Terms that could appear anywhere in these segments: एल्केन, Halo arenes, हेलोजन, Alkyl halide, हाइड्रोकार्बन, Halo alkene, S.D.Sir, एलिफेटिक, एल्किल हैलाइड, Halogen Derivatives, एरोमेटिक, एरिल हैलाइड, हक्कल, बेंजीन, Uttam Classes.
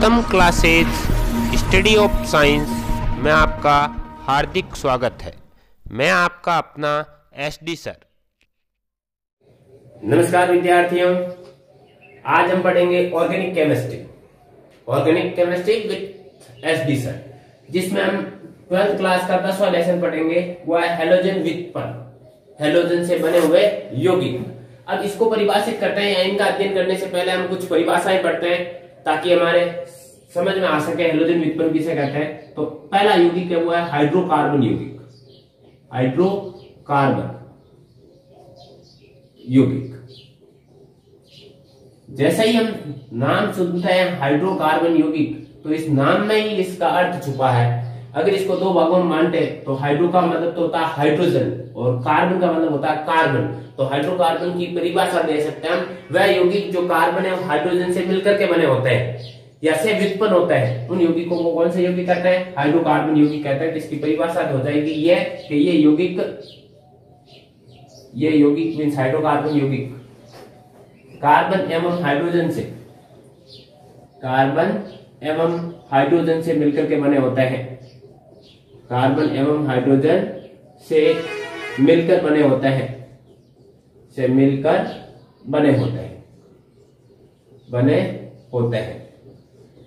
उत्तम classes study of science में आपका हार्दिक स्वागत है। मैं आपका अपना एसडी सर। नमस्कार विद्यार्थियों, आज हम पढ़ेंगे organic chemistry with SD sir, जिसमें हम 12th क्लास का 10वां लेसन पढ़ेंगे। वह है हेलोजन व्युत्पन्न, हेलोजन से बने हुए यौगिक। अब इसको परिभाषित करते हैं, इनका अध्ययन करने से पहले हम कुछ परिभाषाएं पढ़ते हैं ताकि हमारे समझ में आ सके हेलोजन व्युत्पन्न किसे कहते हैं। तो पहला यौगिक है वो है हाइड्रोकार्बन यौगिक, हाइड्रोकार्बन यौगिक। जैसा ही हम नाम सुनते हैं हाइड्रोकार्बन यौगिक, तो इस नाम में ही इसका अर्थ छुपा है। अगर इसको दो भागों में बांटे तो हाइड्रो का मतलब तो होता है हाइड्रोजन और कार्बन का मतलब होता है कार्बन। तो हाइड्रोकार्बन की परिभाषा दे सकते हैं हम, वह यौगिक जो कार्बन और हाइड्रोजन से मिलकर के बने होते हैं या से व्युत्पन्न होता है, उन यौगिकों को कौन से यौगिक कहते हैं? हाइड्रोकार्बन यौगिक कहते हैं। इसकी परिभाषा हो जाएगी यह कि ये यौगिक मीन्स हाइड्रोकार्बन यौगिक कार्बन एवं हाइड्रोजन से मिलकर के बने होते हैं, कार्बन एवं हाइड्रोजन से मिलकर बने होते हैं,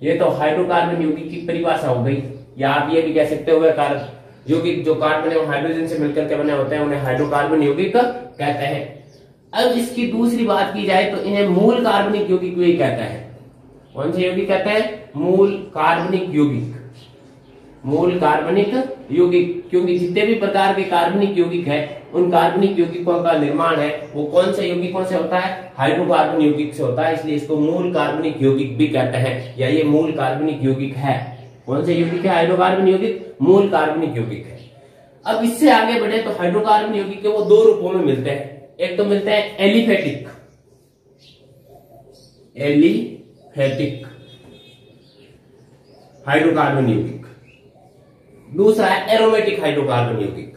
ये तो हाइड्रोकार्बन यौगिक की परिभाषा हो गई। या आप ये भी कह सकते हो यौगिक जो कार्बन एवं हाइड्रोजन से मिलकर के बने होते हैं उन्हें हाइड्रोकार्बन यौगिक कहते हैं। अब इसकी दूसरी बात की जाए तो इन्हें मूल कार्बनिक यौगिक भी कहते हैं। कौन से यौगिक कहते हैं? मूल कार्बनिक यौगिक, मूल कार्बनिक यौगिक। क्योंकि जितने भी प्रकार के कार्बनिक यौगिक है उन कार्बनिक यौगिकों का निर्माण है वो कौन से यौगिकों से होता है? हाइड्रोकार्बन यौगिक से होता है, इसलिए इसको मूल कार्बनिक यौगिक भी कहते हैं या ये मूल कार्बनिक यौगिक है। कौन से यौगिक है? हाइड्रोकार्बन यौगिक, मूल कार्बनिक यौगिक है। अब इससे आगे बढ़े तो हाइड्रोकार्बन यौगिक के वो दो रूपों में मिलते हैं। एक तो मिलते हैं एलिफेटिक, हाइड्रोकार्बन यौगिक, दूसरा है एरोमेटिक हाइड्रोकार्बन यौगिक।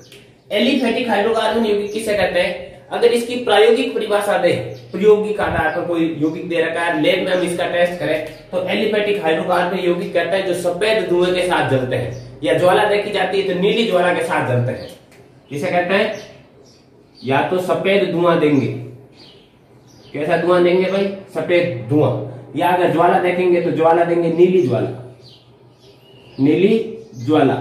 एलिफेटिक हाइड्रोकार्बन यौगिक किसे कहते हैं? अगर इसकी प्रायोगिक परिभाषा दें, प्रायोगिक आधार पर कोई यौगिक दे रखा है, लैब में हम इसका टेस्ट करें, तो एलिफेटिक हाइड्रोकार्बन यौगिक कहते हैं जो सफेद धुएं के साथ जलते हैं या ज्वाला देखी जाती है तो नीली ज्वाला के साथ जलते हैं। किसे कहते हैं? या तो सफेद धुआं देंगे, कैसा धुआं देंगे भाई? सफेद धुआं। या अगर ज्वाला देखेंगे तो ज्वाला देंगे नीली ज्वाला,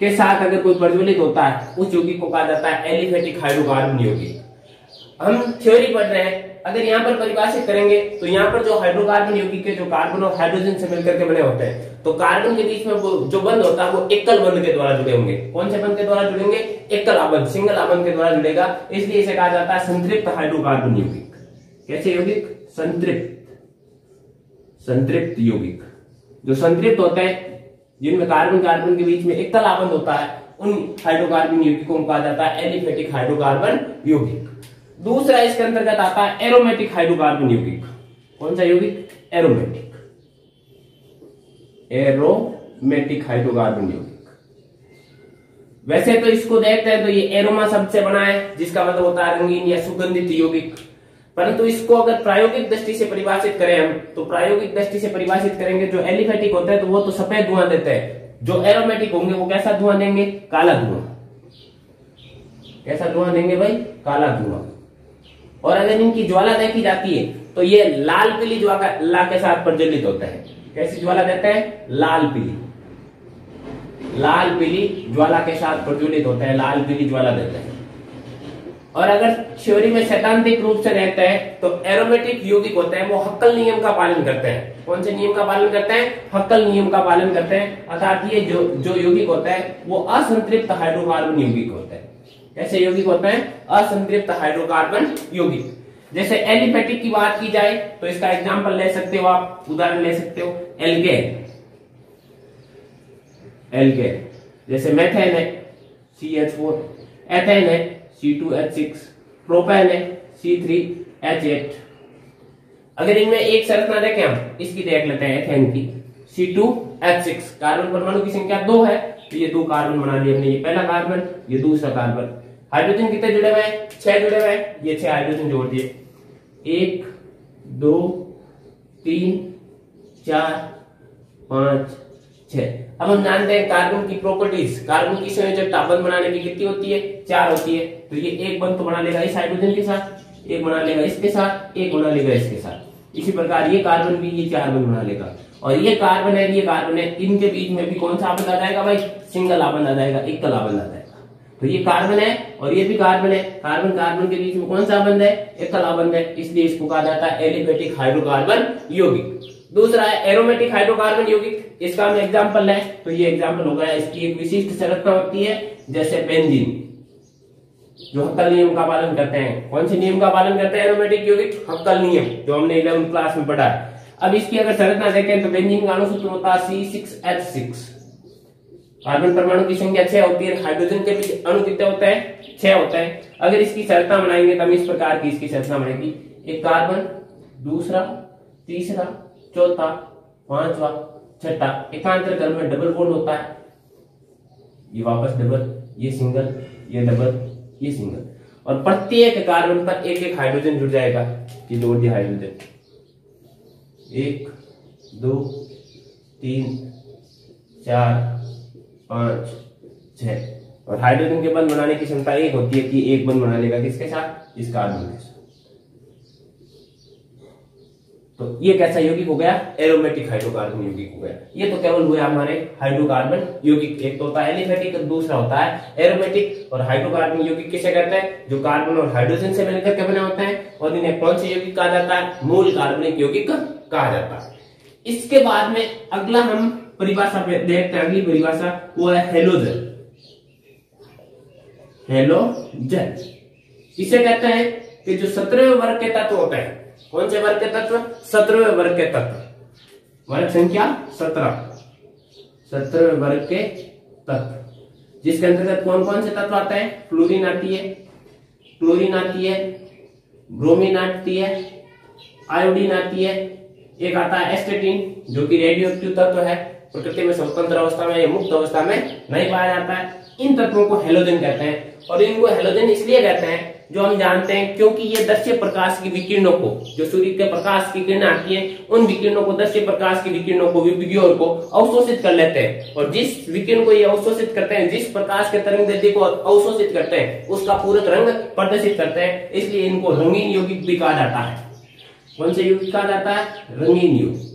के साथ अगर कोई प्रज्वलित होता है उस यौगिक को कहा जाता है एलिफेटिक हाइड्रोकार्बन यौगिक। हम थ्योरी पढ़ रहे हैं, अगर यहाँ पर परिभाषित करेंगे तो यहाँ पर जो हाइड्रोकार्बन यौगिक के जो कार्बन और हाइड्रोजन से मिलकर के बने होते हैं तो कार्बन के बीच में जो बंध होता है वो एकल बंध के द्वारा जुड़े होंगे। कौन से बंध के द्वारा जुड़ेंगे? एकल आबंध, सिंगल आबंध के द्वारा जुड़ेगा, इसलिए इसे कहा जाता है संतृप्त हाइड्रोकार्बन यौगिक। कैसे यौगिक? संतृप्त यौगिक। जो संतृप्त होते हैं जिनमें कार्बन कार्बन के बीच में एकल आबंध होता है उन हाइड्रोकार्बन यौगिकों को कहा जाता है एलिफेटिक हाइड्रोकार्बन यौगिक। दूसरा इसके अंतर्गत आता है एरोमेटिक हाइड्रोकार्बन यौगिक। कौन सा यौगिक? एरोमेटिक हाइड्रोकार्बन यौगिक। वैसे तो इसको देखते हैं तो ये एरोमा शब्द से बना है जिसका मतलब होता है रंगीन या सुगंधित यौगिक, परंतु इसको अगर प्रायोगिक दृष्टि से परिभाषित करें हम तो प्रायोगिक दृष्टि से परिभाषित करेंगे जो एलिफेटिक होता है तो वो तो सफेद धुआं देते हैं, जो एरोमेटिक होंगे वो कैसा धुआं देंगे? काला धुआं। कैसा धुआं देंगे भाई? काला धुआं। और अगर इनकी ज्वाला देखी जाती है तो ये लाल पीली ज्वाला के साथ प्रज्वलित होता है। कैसी ज्वाला देते हैं? लाल पीली, लाल पीली ज्वाला के साथ प्रज्वलित होता है, लाल पीली ज्वाला देते हैं। और अगर थ्योरी में सैद्धांतिक रूप से रहता है तो एरोमेटिक यौगिक होते हैं वो हक्कल नियम का पालन करते हैं। कौन से नियम का पालन करते हैं? हक्कल नियम का पालन करते हैं, अर्थात ये जो यौगिक होता है वो असंतृप्त हाइड्रोकार्बन यौगिक होता है। कैसे यौगिक होते हैं? असंतृप्त हाइड्रोकार्बन यौगिक। जैसे एलिफेटिक की बात की जाए तो इसका एग्जाम्पल ले सकते हो आप, उदाहरण ले सकते हो एल्गेन, जैसे मेथेन है CH4, एथेन है C2H6, प्रोपेन है C3H8। अगर इनमें एक संरचना देखें हम, इसकी देख लेते हैं एथेन की, C2H6, कार्बन परमाणु की संख्या 2 है तो ये 2 कार्बन बना लिए हमने, ये पहला कार्बन ये दूसरा कार्बन। हाइड्रोजन कितने जुड़े हुए हैं? 6 जुड़े हुए हैं, ये 6 हाइड्रोजन जोड़ दिए, 1 2 3 चार, पांच, छह। अब हम जानते हैं कार्बन की प्रॉपर्टीज। कार्बन की संयोजकता बंध बनाने की कितनी होती है? चार होती है। तो ये एक बंध तो बना लेगा इस हाइड्रोजन के साथ, एक बना लेगा इसके साथ, एक बना लेगा इसके साथ। इसी प्रकार ये कार्बन भी ये चार बंध बना लेगा, और ये कार्बन है, ये कार्बन है, इनके बीच में भी कौन सा आबंध आ जाएगा भाई? सिंगल आबंध आ जाएगा, एकल आबंध आ जाएगा। तो ये कार्बन है और ये भी कार्बन है, कार्बन कार्बन के बीच में कौन सा आबंध है? एकल आबंध है, इसलिए इसको कहा जाता है एलिफेटिक हाइड्रोकार्बन यौगिक। दूसरा है एरोमेटिक हाइड्रोकार्बन यौगिक, इसका हम एग्जाम्पल लें तो ये एग्जाम्पल होगा, इसकी एक विशिष्ट संरचना होती है जैसे बेंजीन, जो हक्कल नियम का पालन करते हैं। कौन से नियम का पालन करते हैं एरोमेटिक यौगिक? हक्कल नियम, जो हमने 11th क्लास में पढ़ा है। अब इसकी अगर संरचना देखें तो बेंजीन का अणुसूत्र होता है C6H6, कार्बन परमाणु की संख्या 6 होती है, हाइड्रोजन के बीच अणु कितने होते हैं? 6 होता है। अगर इसकी संरचना बनाएंगे तो हम इस प्रकार की इसकी संरचना बनेगी, एक कार्बन, दूसरा, तीसरा, चौथा, पांचवा, छठा। एकांतर कर्म में डबल बॉन्ड होता है, ये वापस डबल, ये सिंगल, ये डबल, ये सिंगल, और प्रत्येक कार्बन पर एक एक हाइड्रोजन जुड़ जाएगा। ये जोड़ दिया हाइड्रोजन, एक, दो, तीन, चार, पांच, छह। और हाइड्रोजन के बंध बनाने की क्षमता एक होती है कि एक बंध बना लेगा किसके साथ? इस कार्बन के साथ। तो ये कैसा यौगिक हो गया? एरोमेटिक हाइड्रोकार्बन यौगिक हो गया। ये तो केवल हुआ हमारे हाइड्रोकार्बन यौगिक, एक तो होता है एलिफेटिक और दूसरा होता है एरोमेटिक। और हाइड्रोकार्बन यौगिक किसे कहते हैं? जो कार्बन और हाइड्रोजन से मिलकर के बने होते हैं, और इन्हें कौन से यौगिक कहा जाता है? मूल कार्बनिक यौगिक कहा जाता है। इसके बाद में अगला हम परिभाषा देखते हैं, अगली परिभाषा वो है हेलोजन। हेलोजन इसे कहते हैं कि जो 17वें वर्ग के तत्व होते हैं। कौन से वर्ग के तत्व? 17वें वर्ग के तत्व, वर्ग संख्या 17, 17वें वर्ग के तत्व, जिसके अंतर्गत कौन कौन से तत्व आते हैं? फ्लोरीन आती है, क्लोरीन आती है, ब्रोमीन आती है, आयोडीन आती है, एक आता है एस्टेटीन, जो कि रेडियोएक्टिव तत्व है, प्रकृति में स्वतंत्र अवस्था में या मुक्त अवस्था में नहीं पाया जाता है। इन तत्वों को हेलोजन कहते हैं, और इनको हेलोजन इसलिए कहते हैं जो हम जानते हैं क्योंकि ये दृश्य प्रकाश की विकिरणों को, जो सूर्य के प्रकाश की किरण आती है उन विकिरणों को, दृश्य प्रकाश की विकिरणों को, विकिरण को अवशोषित कर लेते हैं, और जिस विकिरण को ये अवशोषित करते हैं, जिस प्रकाश के तरंगदैर्ध्य को अवशोषित करते हैं, उसका पूरक रंग प्रदर्शित करते हैं, इसलिए इनको रंगीन यौगिक भी कहा जाता है। कौन से यौगिक कहा जाता है? रंगीन यौगिक।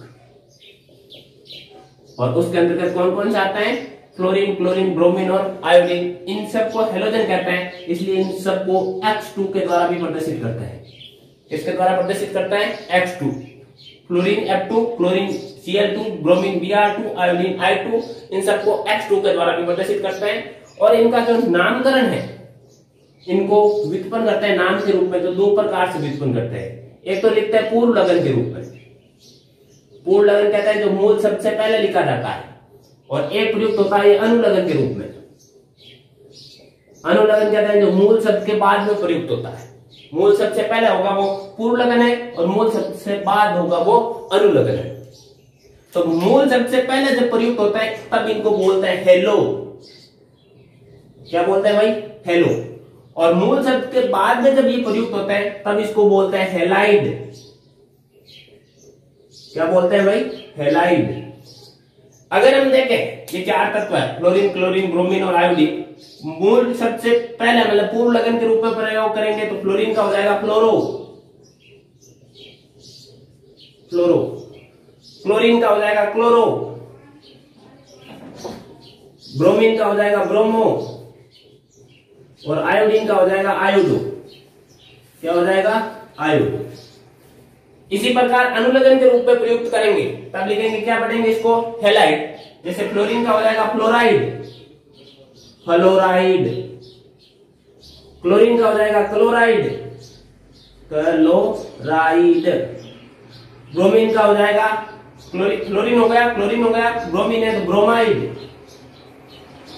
और उसके अंतर्गत कौन कौन से आते हैं? फ्लोरीन, क्लोरीन, ब्रोमीन और आयोडीन। इन सबको हेलोजन कहते हैं, इसलिए इन सबको X2 के द्वारा भी प्रदर्शित करते हैं। इसके द्वारा प्रदर्शित करते हैं X2, fluorine F2, chlorine Cl2, bromine Br2, iodine I2, इन सबको X2 के द्वारा भी प्रदर्शित करते हैं। और इनका जो नामकरण है, इनको व्युत्पन्न करते हैं नाम के रूप में, तो दो प्रकार से व्युत्पन्न करते हैं। एक तो लिखते हैं पूर्व लगन के रूप में, पूर्व लगन कहते हैं जो मूल शब्द से पहले लिखा जाता है, और एक प्रयुक्त होता है अनुलगन के रूप में। अनुलगन कहते हैं जो मूल शब्द के बाद में प्रयुक्त होता है, मूल शब्द से पहले होगा वो पूर्व लगन है, और मूल शब्द से बाद होगा वो अनुलगन है। तो मूल शब्द से पहले जब प्रयुक्त होता है तब इनको बोलते हैं हेलो। क्या बोलते हैं भाई? हेलो। और मूल शब्द के बाद में जब ये प्रयुक्त होता है तब इसको बोलते हैं हेलाइड। क्या बोलते हैं भाई? हेलाइड। अगर हम देखें ये चार तत्व है, फ्लोरीन, क्लोरीन, ब्रोमीन और आयोडीन, मूल सबसे पहले मतलब पूर्व लगन के रूप में प्रयोग करेंगे तो फ्लोरीन का हो जाएगा फ्लोरो, फ्लोरो, क्लोरीन का हो जाएगा क्लोरो, ब्रोमीन का हो जाएगा ब्रोमो, और आयोडीन का हो जाएगा आयोडो। क्या हो जाएगा? आयोडो। इसी प्रकार अनुलगन के रूप में प्रयुक्त करेंगे तब लिखेंगे, क्या पढ़ेंगे इसको? हेलाइड। जैसे फ्लोरीन का हो जाएगा फ्लोराइड, फ्लोराइड, क्लोरीन का हो जाएगा क्लोराइड, क्लोराइड, ब्रोमीन का हो जाएगा फ्लोरीन हो गया, क्लोरीन हो गया, ब्रोमीन है तो ब्रोमाइड,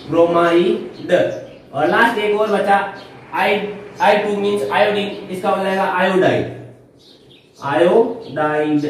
ब्रोमाइड, और लास्ट एक और बचा I2 मींस आयोडीन, इसका हो जाएगा आयोडाइड, आयोडाइड।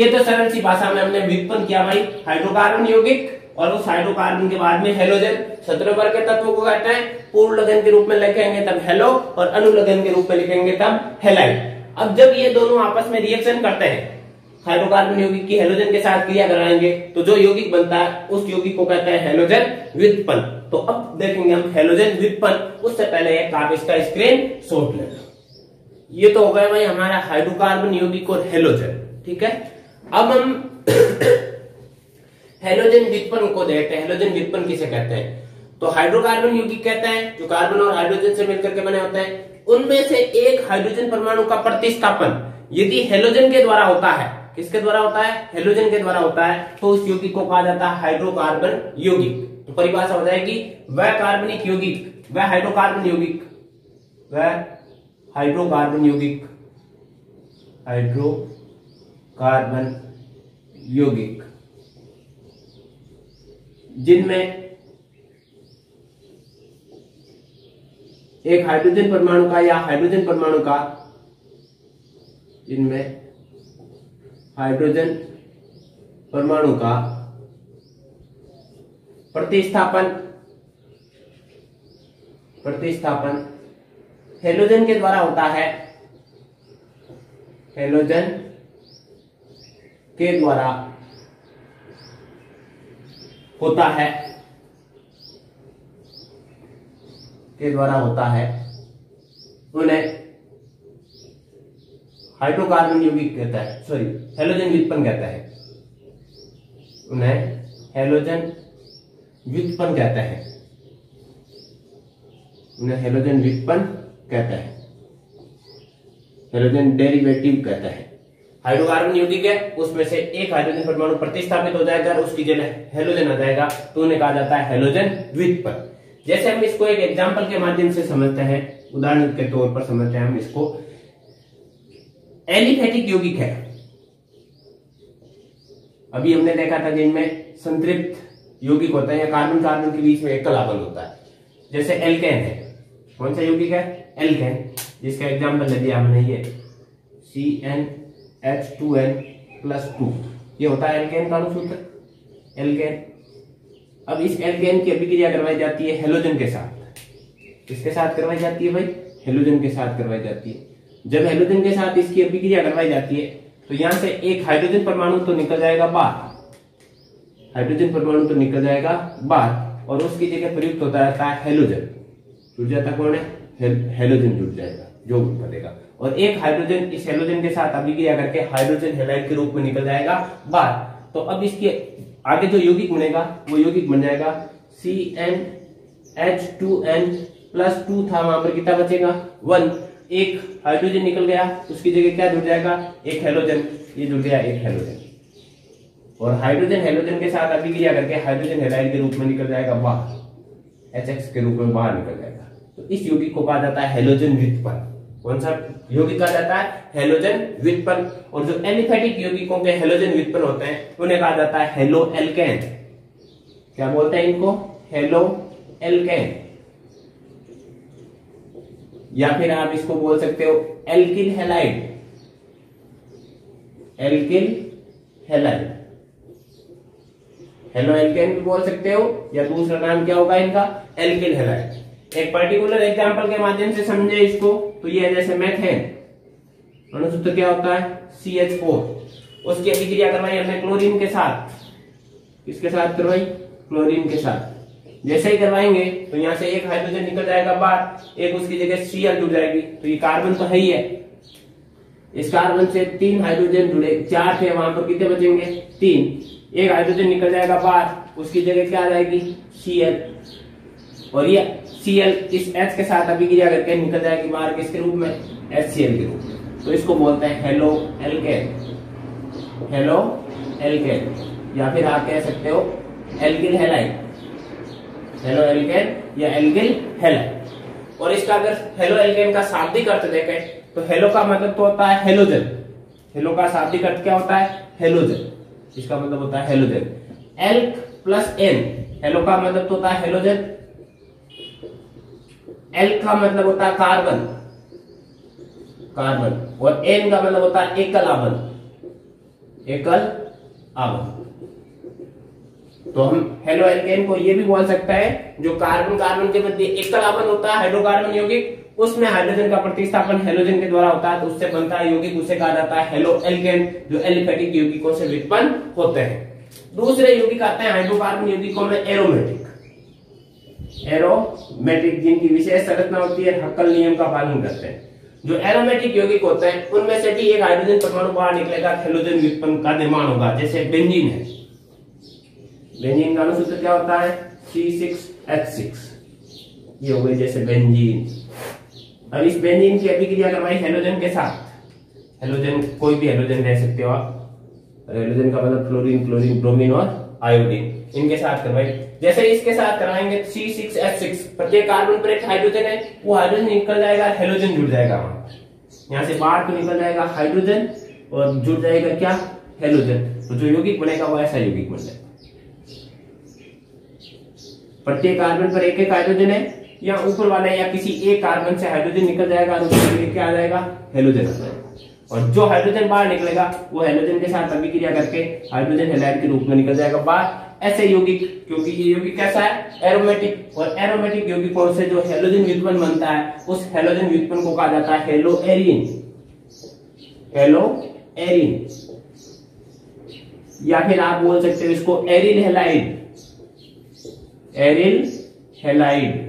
ये तो सरल सी भाषा में हमने व्युत्पन्न किया भाई हाइड्रोकार्बन यौगिक, और उस हाइड्रोकार्बन के बाद में हेलोजन। 17 वर्ग के तत्वों को कहते हैं, पूर्व लगन के रूप में लिखेंगे तब हेलो, और अनुलगन के रूप में लिखेंगे तब हेलाइड। अब जब ये दोनों आपस में रिएक्शन करते हैं हाइड्रोकार्बन यौगिक की हेलोजन के साथ क्रिया कराएंगे तो जो यौगिक बनता है उस यौगिक को कहते हैं हेलोजन व्युत्पन्न। तो अब देखेंगे हम हेलोजन व्युत्पन्न। उससे पहले आप इसका स्क्रीन शॉट लेना। ये तो हो गया भाई हमारा हाइड्रोकार्बन यौगिक और हेलोजन, ठीक है। अब हम हेलोजन व्युत्पन्न को देखते हैं। हेलोजन व्युत्पन्न किसे कहते हैं? तो हाइड्रोकार्बन यौगिक कहते हैं जो कार्बन और हाइड्रोजन से मिलकर के बने होते हैं, उनमें से एक हाइड्रोजन परमाणु का प्रतिस्थापन यदि हेलोजन के द्वारा होता है, किसके द्वारा होता है? हेलोजन के द्वारा होता है, तो उस यौगिक को कहा जाता है हाइड्रोकार्बन यौगिक। तो परिभाषा हो जाएगी वह कार्बनिक यौगिक, वह हाइड्रोकार्बन यौगिक, वह हाइड्रोकार्बन यौगिक, हाइड्रोकार्बन यौगिक जिनमें एक हाइड्रोजन परमाणु का या हाइड्रोजन परमाणु का, जिनमें हाइड्रोजन परमाणु का प्रतिस्थापन हेलोजन के द्वारा होता है, हेलोजन के द्वारा होता है उन्हें हाइड्रोकार्बन यौगिक कहता है, सॉरी हेलोजन व्युत्पन्न कहता है, उन्हें हेलोजन व्युत्पन्न कहता है, उन्हें हेलोजन व्युत्पन्न कहता है, हेलोजन डेरिवेटिव कहता है। हाइड्रोकार्बन यौगिक है, उसमें से एक हाइड्रोजन परमाणु प्रतिस्थापित हो जाएगा और उसकी जगह हेलोजन आ जाएगा तो उन्हें कहा जाता है हेलोजन व्युत्पन्न। जैसे हम इसको एक एग्जाम्पल के माध्यम से समझते हैं, उदाहरण के तौर पर समझते हैं हम इसको। एलिफेटिक यौगिक है, अभी हमने देखा था जिनमें संतृप्त यौगिक होता है या कार्बन कार्बन के बीच में एक कलाबंध होता है, जैसे एल्केन है। कौन सा यौगिक है? एल्केन, जिसका एग्जाम्पल ले लिया हमने ये CnH2n+2, ये होता है एल्केन का अनुसूत्र एल्केन। अब इस एल्केन की अभिक्रिया करवाई जाती है हेलोजन के साथ। किसके साथ करवाई जाती है भाई? हेलोजन के साथ करवाई जाती है। जब हेलोजन के साथ इसकी अभिक्रिया करवाई जाती है तो यहां से एक हाइड्रोजन परमाणु तो निकल जाएगा बाहर, हाइड्रोजन परमाणु तो निकल जाएगा बाहर और उसकी जगह प्रयुक्त होता रहता है हेलोजन। जुड़ जाता कौन है? हेलोजन जुड़ जाएगा, जो बनेगा। और एक हाइड्रोजन इस हेलोजन के साथ अभिक्रिया करके हाइड्रोजन हेलाइड के रूप में निकल जाएगा बाहर। तो अब इसके आगे जो यौगिक बनेगा वो यौगिक बन जाएगा CnH2n+2 था, वहां पर कितना बचेगा? 1। एक हाइड्रोजन निकल गया, उसकी जगह क्या जुड़ जाएगा? एक हेलोजन। ये जुड़ गया एक हेलोजन और हाइड्रोजन हेलोजन के साथ अभिक्रिया करके हाइड्रोजन हेलाइड के रूप में निकल जाएगा बाहर, HX के रूप में बाहर निकल जाएगा। तो इस यौगिक को कहा जाता है हेलोजन व्युत्पन्न। कौन सा यौगिक कहा जाता है? हेलोजन व्युत्पन्न। और जो एलिफेटिक यौगिकों के हेलोजन व्युत्पन्न होते हैं उन्हें कहा जाता है हेलो एल्केन। क्या बोलते हैं इनको? हेलो एल्केन, या फिर आप इसको बोल सकते हो alkyl halide, alkyl halide, halo एल्केन भी बोल सकते हो या दूसरा नाम क्या होगा इनका? Alkyl halide. एक पर्टिकुलर एग्जांपल के माध्यम से समझे इसको, तो ये जैसे मैथेन, अनुसूत्र क्या होता है? CH4। उसकी अभिक्रिया करवाई हमने क्लोरीन के साथ। किसके साथ करवाई? क्लोरीन के साथ। जैसे ही करवाएंगे तो यहाँ से एक हाइड्रोजन निकल जाएगा बाहर, एक उसकी जगह Cl जुड़ जाएगी। तो ये कार्बन तो है ही है, इस कार्बन से 3 हाइड्रोजन जुड़े, 4 थे, वहां पर कितने बचेंगे? 3। एक हाइड्रोजन निकल जाएगा बाहर, उसकी जगह क्या आ जाएगी? Cl। और ये Cl इस H के साथ अभिक्रिया करके निकल जाएगी बाहर, किसके रूप में? HCl के रूप में। तो इसको बोलते हैं हेलो एल्केन, हेलो एल्केन, या फिर आप कह सकते हो एल्किल हेलाइड, हेलो एल्केन या एल्किल हेलाइड। और इसका अगर हेलो एल्केन का शाब्दिक अर्थ देखें तो हेलो का मतलब तो होता है हेलोजन। हेलो का शाब्दिक अर्थ क्या होता है? हेलोजन। इसका मतलब होता है हेलोजन। Alk plus ane, halo का मतलब तो होता है हेलोजन, एल्क का मतलब होता है कार्बन, कार्बन, और एन का मतलब होता है एकल आबंध, एकल आबंध। तो हम हेलो एल्केन को ये भी बोल सकते हैं जो कार्बन कार्बन के प्रति एकल आबंध होता है हाइड्रोकार्बन यौगिक, उसमें हाइड्रोजन का प्रतिस्थापन हेलोजन के द्वारा होता है तो उससे बनता है यौगिक, उसे कहा जाता है हेलो एल्केन, जो एलिफेटिक यौगिकों से व्युत्पन्न होते हैं। दूसरे यौगिक आते हैं हाइड्रोकार्बन यौगिकों में एरोमेटिक, एरोमेटिक जिनकी विशेष संरचना होती है, हक्कल नियम का पालन करते हैं। जो एरोमेटिक यौगिक होते हैं उनमें से भी एक हाइड्रोजन परमाणु बाहर निकलेगा, हेलोजन व्युत्पन्न का निर्माण होगा। जैसे बेंजीन है, बेंजीन का अणुसूत्र क्या होता है, C6H6, ये हो गई जैसे बेंजीन। अब इस बेंजीन की अभिक्रिया करवाई हेलोजन के साथ, हेलोजन कोई भी हेलोजन रह सकते हो आप, हेलोजन का मतलब फ्लोरीन, क्लोरीन, ब्रोमीन और आयोडीन, इनके साथ करवाई। जैसे इसके साथ कराएंगे C6H6, प्रत्येक कार्बन पर एक हाइड्रोजन है, वो हाइड्रोजन निकल जाएगा, हेलोजन जुड़ जाएगा वहां, यहाँ से बाहर को निकल जाएगा हाइड्रोजन और जुड़ जाएगा क्या, हेलोजन। तो जो यौगिक बनेगा वो ऐसा यौगिक बन जाएगा। प्रत्येक कार्बन पर एक एक हाइड्रोजन है, या ऊपर वाला या किसी एक कार्बन से हाइड्रोजन निकल जाएगा और लेके आ जाएगा हेलोजन, और जो हाइड्रोजन बाहर निकलेगा वो हेलोजन के साथ अभिक्रिया करके हाइड्रोजन हैलाइड के रूप में निकल जाएगा बाहर। ऐसे यौगिक, क्योंकि ये यौगिक कैसा है, एरोमेटिक, और एरोमेटिक यौगिकों से जो हेलोजन व्युत्पन्न बनता है उस हेलोजन व्युत्पन्न को कहा जाता है हेलो एरीन, हेलो एरीन, या फिर आप बोल सकते हो इसको एरिल हैलाइड, एरिल हैलाइड।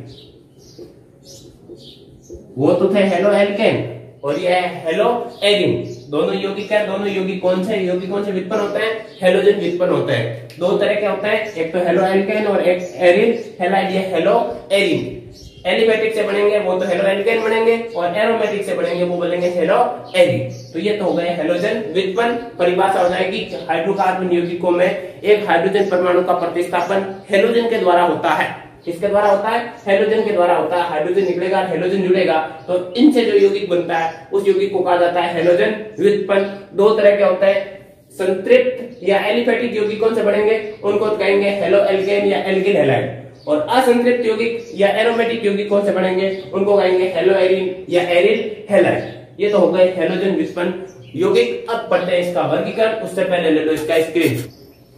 वो तो थे हेलो एल्केन और ये है हेलो एरिन, दोनों यौगिक है, दोनों यौगिक कौन से, यौगिकों से व्युत्पन्न होते हैं, हेलोजन व्युत्पन्न होते हैं। दो तरह के होते हैं, एक तो हेलो एल्केन और एक एरिल हैलाइड, ये हेलो एरिन। एलिफेटिक से बनेंगे वो तो हेलो एल्केन बनेंगे, और एरोमेटिक से बनेंगे वो बनेंगे हेलो एरिन। तो ये तो हो गए हेलोजन व्युत्पन्न। परिभाषा हो जाएगी हाइड्रोकार्बन यौगिकों में एक हाइड्रोजन परमाणु का प्रतिस्थापन हेलोजन के द्वारा होता है, इसके द्वारा होता है, हेलोजन के द्वारा होता है, हाइड्रोजन निकलेगा, हेलोजन जुड़ेगा, तो इनसे जो यौगिक बनता है उस यौगिक को कहा जाता है हेलोजन व्युत्पन्न। दो तरह के होते हैं, संतृप्त या एलिफेटिक यौगिक कौन से बनेंगे उनको कहेंगे हेलो एल्केन या एल्किल हैलाइड, और असंतृप्त यौगिक या एरोमेटिक यौगिक कौन से बनेंगे उनको कहेंगे हेलो एरिन या एरिल हैलाइड। ये तो हो गए हेलोजन व्युत्पन्न यौगिक। अब पढ़ते हैं इसका वर्गीकरण, उससे पहले ले लो इसका स्क्रीन।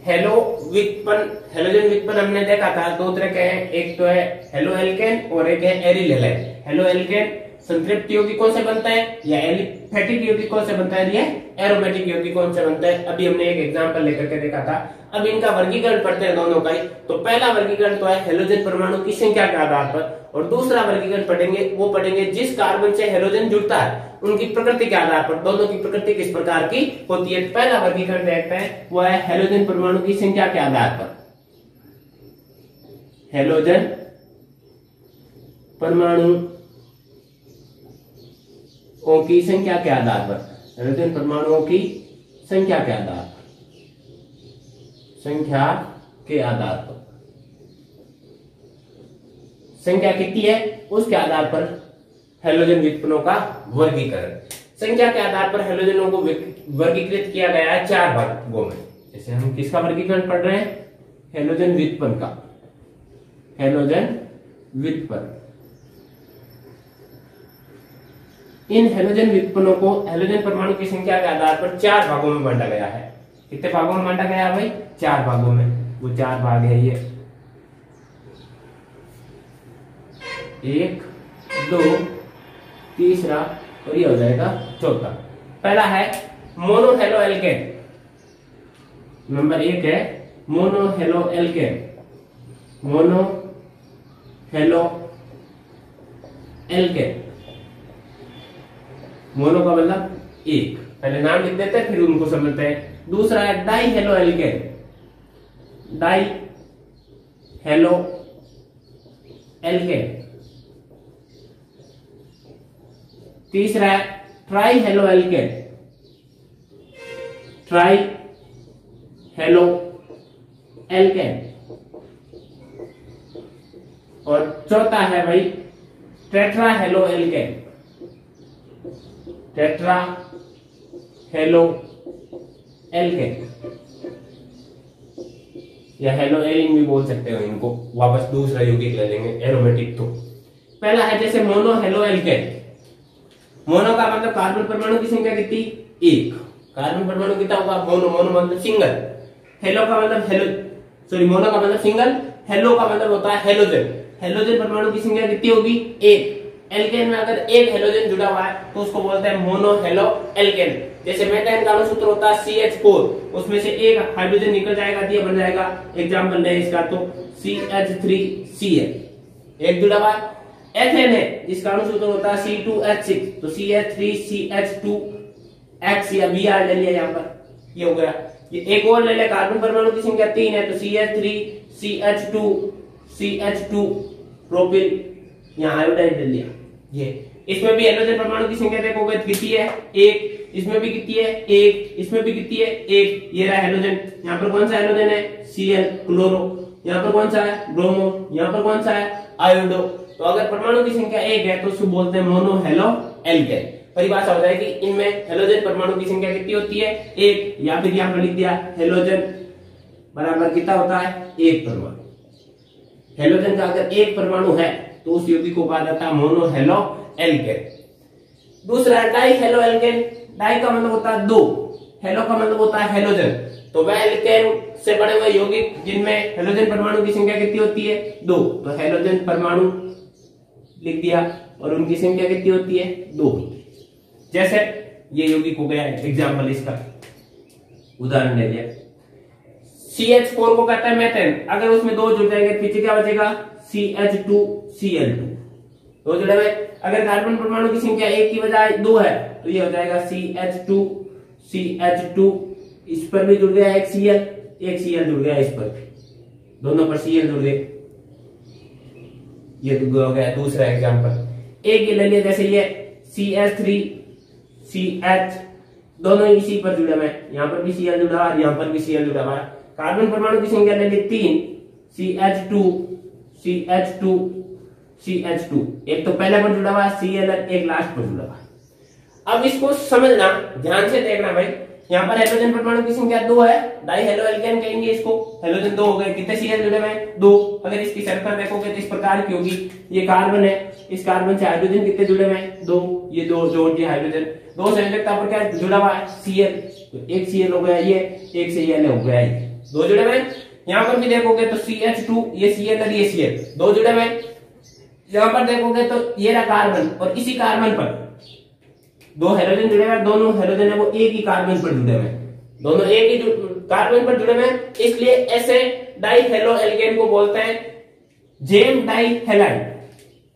हेलो व्युत्पन्न, हेलोजन व्युत्पन्न हमने देखा था, दो तरह के हैं, एक तो है हेलो एल्केन और एक है एरिल हैलाइड। हेलो एल्केन संतृप्त यौगिकों से बनता है या एलिफेटिक यौगिकों से बनता है या एरोमेटिक यौगिकों से बनता है, अभी हमने एक एग्जांपल लेकर के देखा था। अब इनका वर्गीकरण पढ़ते हैं दोनों का ही। तो पहला वर्गीकरण तो है हेलोजन परमाणु की संख्या के आधार पर, और दूसरा वर्गीकरण पढ़ेंगे वो पढ़ेंगे जिस कार्बन से हेलोजन जुड़ता है उनकी प्रकृति के आधार पर, दोनों की प्रकृति किस प्रकार की होती है। पहला वर्गीकरण देखते हैं वो है हेलोजन परमाणु की संख्या के आधार पर, हेलोजन परमाणु की संख्या के आधार पर, हेलोजन परमाणुओं की संख्या के आधार पर, संख्या के आधार पर, संख्या कितनी है उसके आधार पर हेलोजन व्युत्पन्नों का वर्गीकरण। संख्या के आधार पर हेलोजनों को वर्गीकृत किया गया है चार भागों में। जैसे हम किसका वर्गीकरण पढ़ रहे हैं, हेलोजन व्युत्पन्न का, हेलोजन व्युत्पन्न। इन हेलोजन व्युत्पन्नों को हेलोजन परमाणु की संख्या के आधार पर चार भागों में बांटा गया है। कितने भागों में बांटा गया है भाई, चार भागों में। वो चार भाग है ये, एक, दो, तीसरा और ये हो जाएगा चौथा। पहला है मोनो हेलो एल्केन, नंबर एक है mono halo एल्केन, mono halo एल्केन। Mono का मतलब एक, पहले नाम लिख देते हैं फिर उनको समझते हैं। दूसरा है di halo एल्केन, di halo एल्केन। तीसरा है tri halo एल्केन, tri halo एल्केन। और चौथा है भाई tetra halo एल्केन, tetra halo एल्केन या हेलो एरिन भी बोल सकते हो इनको। वापस दूसरा यौगिक ले लेंगे एरोमेटिक। तो पहला है जैसे मोनो हेलो एल्केन, मोनो का मतलब कार्बन परमाणु की संख्या कितनी, एक, कार्बन परमाणु कितना होगा, मोनो, मोनो मतलब सिंगल, हेलो का मतलब हेलो, सॉरी मोनो का मतलब सिंगल, हेलो का मतलब होता है हेलोजन। हेलोजन परमाणु की संख्या कितनी होगी, एक, एल्केन में अगर एक हेलोजन जुड़ा हुआ है तो उसको बोलते हैं मोनो हेलो एल्केन। जैसे मेटान का सूत्र होता है CH4, उसमें से एक हाइड्रोजन निकल जाएगा तो ये बन जाएगा, एग्जांपल है इसका तो CH3Cl। एक जुड़ा हुआ है एथेन है, इसका सूत्र होता है C2H6, तो CH3CH2X या Br ले लिया यहाँ पर, ये हो गया। ये एक और ले लिया, कार्बन परमाणु की संख्या 3 है तो CH3CH2CH2 प्रोपिल यहाँ आयोडाइड ले लिया। ये इसमें भी हाइड्रोजन परमाणु की संख्या देखो कितनी है, एक, इसमें भी कितनी है, एक, इसमें भी कितनी है, एक। ये रहा हाइड्रोजन, यहाँ पर कौन सा हाइड्रोजन है Cl क्लोरो, यहाँ पर कौन सा है ब्रोमो, यहाँ पर कौन सा है आयोडो। तो अगर परमाणु की संख्या एक है तो उसको बोलते हैं मोनो हेलो एल्केन। परिभाषा हो जाएगी इनमें हेलोजन परमाणु की संख्या कितनी होती है, एक, या फिर यहाँ पर लिख दिया हेलोजन बराबर कितना होता है एक परमाणु। हेलोजन का अगर एक परमाणु है तो उस यौगिक को कहा जाता है मोनो हेलो एल्केन। दूसरा डाई हेलो एल्केन, डाई का मतलब होता है दो, हेलो का मतलब होता है हेलोजन, तो वह एल्केन से बने हुए यौगिक जिनमें हेलोजन परमाणु की संख्या कितनी होती है दो, तो हेलोजन परमाणु लिख दिया और उनकी संख्या कितनी होती है दो। जैसे ये यौगिक हो गया एग्जाम्पल, इसका उदाहरण ले लिया। CH4 को कहते हैं मेथेन, अगर उसमें दो जुड़ जाएंगे पीछे क्या बचेगा CH2Cl2। दो जुड़े हुए, अगर कार्बन परमाणु की संख्या एक की बजाय दो है तो ये हो जाएगा CH2Cl2। इस पर भी जुड़ गया एक Cl जुड़ गया, इस पर भी दोनों पर Cl जुड़ गए, ये हो गया दूसरा एग्जांपल। एक ये ले लिया, जैसे ये CH3Ch दोनों इसी पर जुड़े हुए, यहाँ पर भी Cl जुड़ा हुआ, यहाँ पर भी Cl जुड़ा हुआ। कार्बन परमाणु की संख्या ले ली 3, CH2Ch2Ch2, एक तो पहले पर जुड़ा हुआ Cl, एक लास्ट पर जुड़ा हुआ। अब इसको समझना, ध्यान से देखना भाई, यहाँ पर हाइड्रोजन परमाणु की संख्या 2 है, डाई हेलो एल्केन कहेंगे इसको, हाइड्रोजन 2 हो गए, कितने Cl जुड़े हुए 2। अगर इसकी संरचना देखोगे तो इस प्रकार की होगी, ये कार्बन है, इस कार्बन से हाइड्रोजन कितने जुड़े हुए 2, ये 2 जोड़ दिए हाइड्रोजन, 2 से इलेक्ट्रॉन पर क्या जुड़ा हुआ है Cl, तो एक Cl हो गया ये, एक Cl हो गया ये, 2 जुड़े हुए। यहाँ पर भी देखोगे तो CH2 ये Cl और ये Cl 2 जुड़े हुए। यहाँ पर देखोगे तो ये रहा कार्बन और इसी कार्बन पर 2 हेलोजन जुड़े हुए, दोनों हेलोजन है वो एक ही कार्बन पर जुड़े हुए, दोनों एक ही कार्बन पर जुड़े हुए, इसलिए ऐसे डाई हेलो एल्केन को बोलते हैं जेम डाई हेलाइड।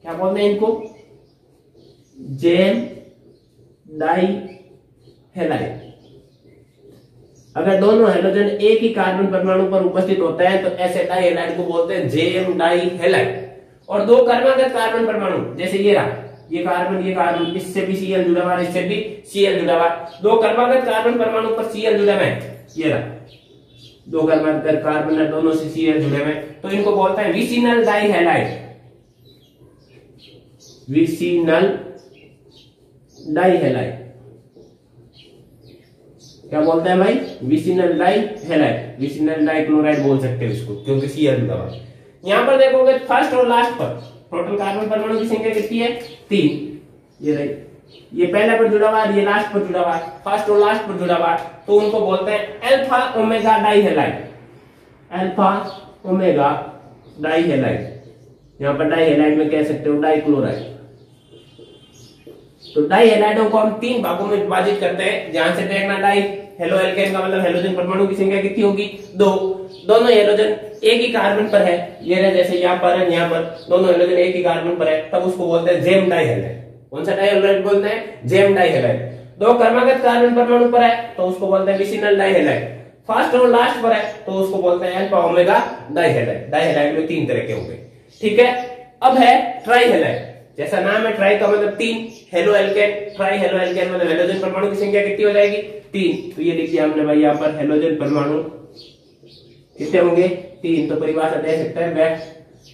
क्या बोलते हैं इनको, जेम डाई हेलाइड। अगर दोनों हेलोजन एक ही कार्बन परमाणु पर उपस्थित होते हैं तो ऐसे डाई हेलाइड को बोलते हैं जेम डाई हेलाइड। और दो क्रमागत कार्बन परमाणु, जैसे ये रहा ये कार्बन इससे भी Cl जुड़ा हुआ है, इससे भी Cl जुड़ा हुआ, दो क्रमागत कार्बन परमाणु पर Cl जुड़े हुए, ये रहा दो क्रमागत कार्बन है दोनों से Cl जुड़े हुए, तो इनको बोलते हैं vicinal di halide, vicinal di halide. क्या बोलते हैं भाई vicinal di halide, vicinal di chloride बोल सकते हैं इसको क्योंकि Cl जुड़ा हुआ। यहाँ पर देखोगे फर्स्ट और लास्ट पर टोटल कार्बन परमाणु की संख्या कितनी है 3, ये रही, ये पहला पर जुड़ा हुआ है, ये लास्ट पर जुड़ा हुआ है, फर्स्ट और लास्ट पर जुड़ा हुआ है, तो उनको बोलते हैं alpha omega di halide, alpha omega di halide. यहाँ पर डाई हेलाइड में कह सकते हो डाई क्लोराइड। तो डाई हेलाइडों को हम 3 भागों में विभाजित करते हैं, ध्यान से देखना। डाई हेलो एल्केन का मतलब हेलोजन परमाणु की संख्या कितनी होगी 2, दोनों हेलोजन एक ही कार्बन पर है, ये रहे जैसे यहाँ पर है, यहाँ पर दोनों हेलोजन एक ही कार्बन पर है, तब उसको बोलते हैं जेम डाई हेलाइड। कौन सा डाई हेलाइड बोलते हैं, जेम डाई हेलाइड। दो क्रमागत कार्बन परमाणु पर है तो उसको बोलते हैं विसिनल डाई हेलाइड, फर्स्ट और लास्ट पर है तो उसको बोलते हैं alpha omega di halide. Di halide में 3 तरह के होंगे, ठीक है। अब है ट्राई हेलाइड, जैसा नाम है ट्राई का मतलब 3, halo एल्केन, tri halo एल्केन मतलब हेलोजन परमाणु की संख्या कितनी हो जाएगी 3, तो ये देखिए हमने भाई यहाँ पर हेलोजन परमाणु कितने होंगे 3, तो परिभाषा दे सकता है वह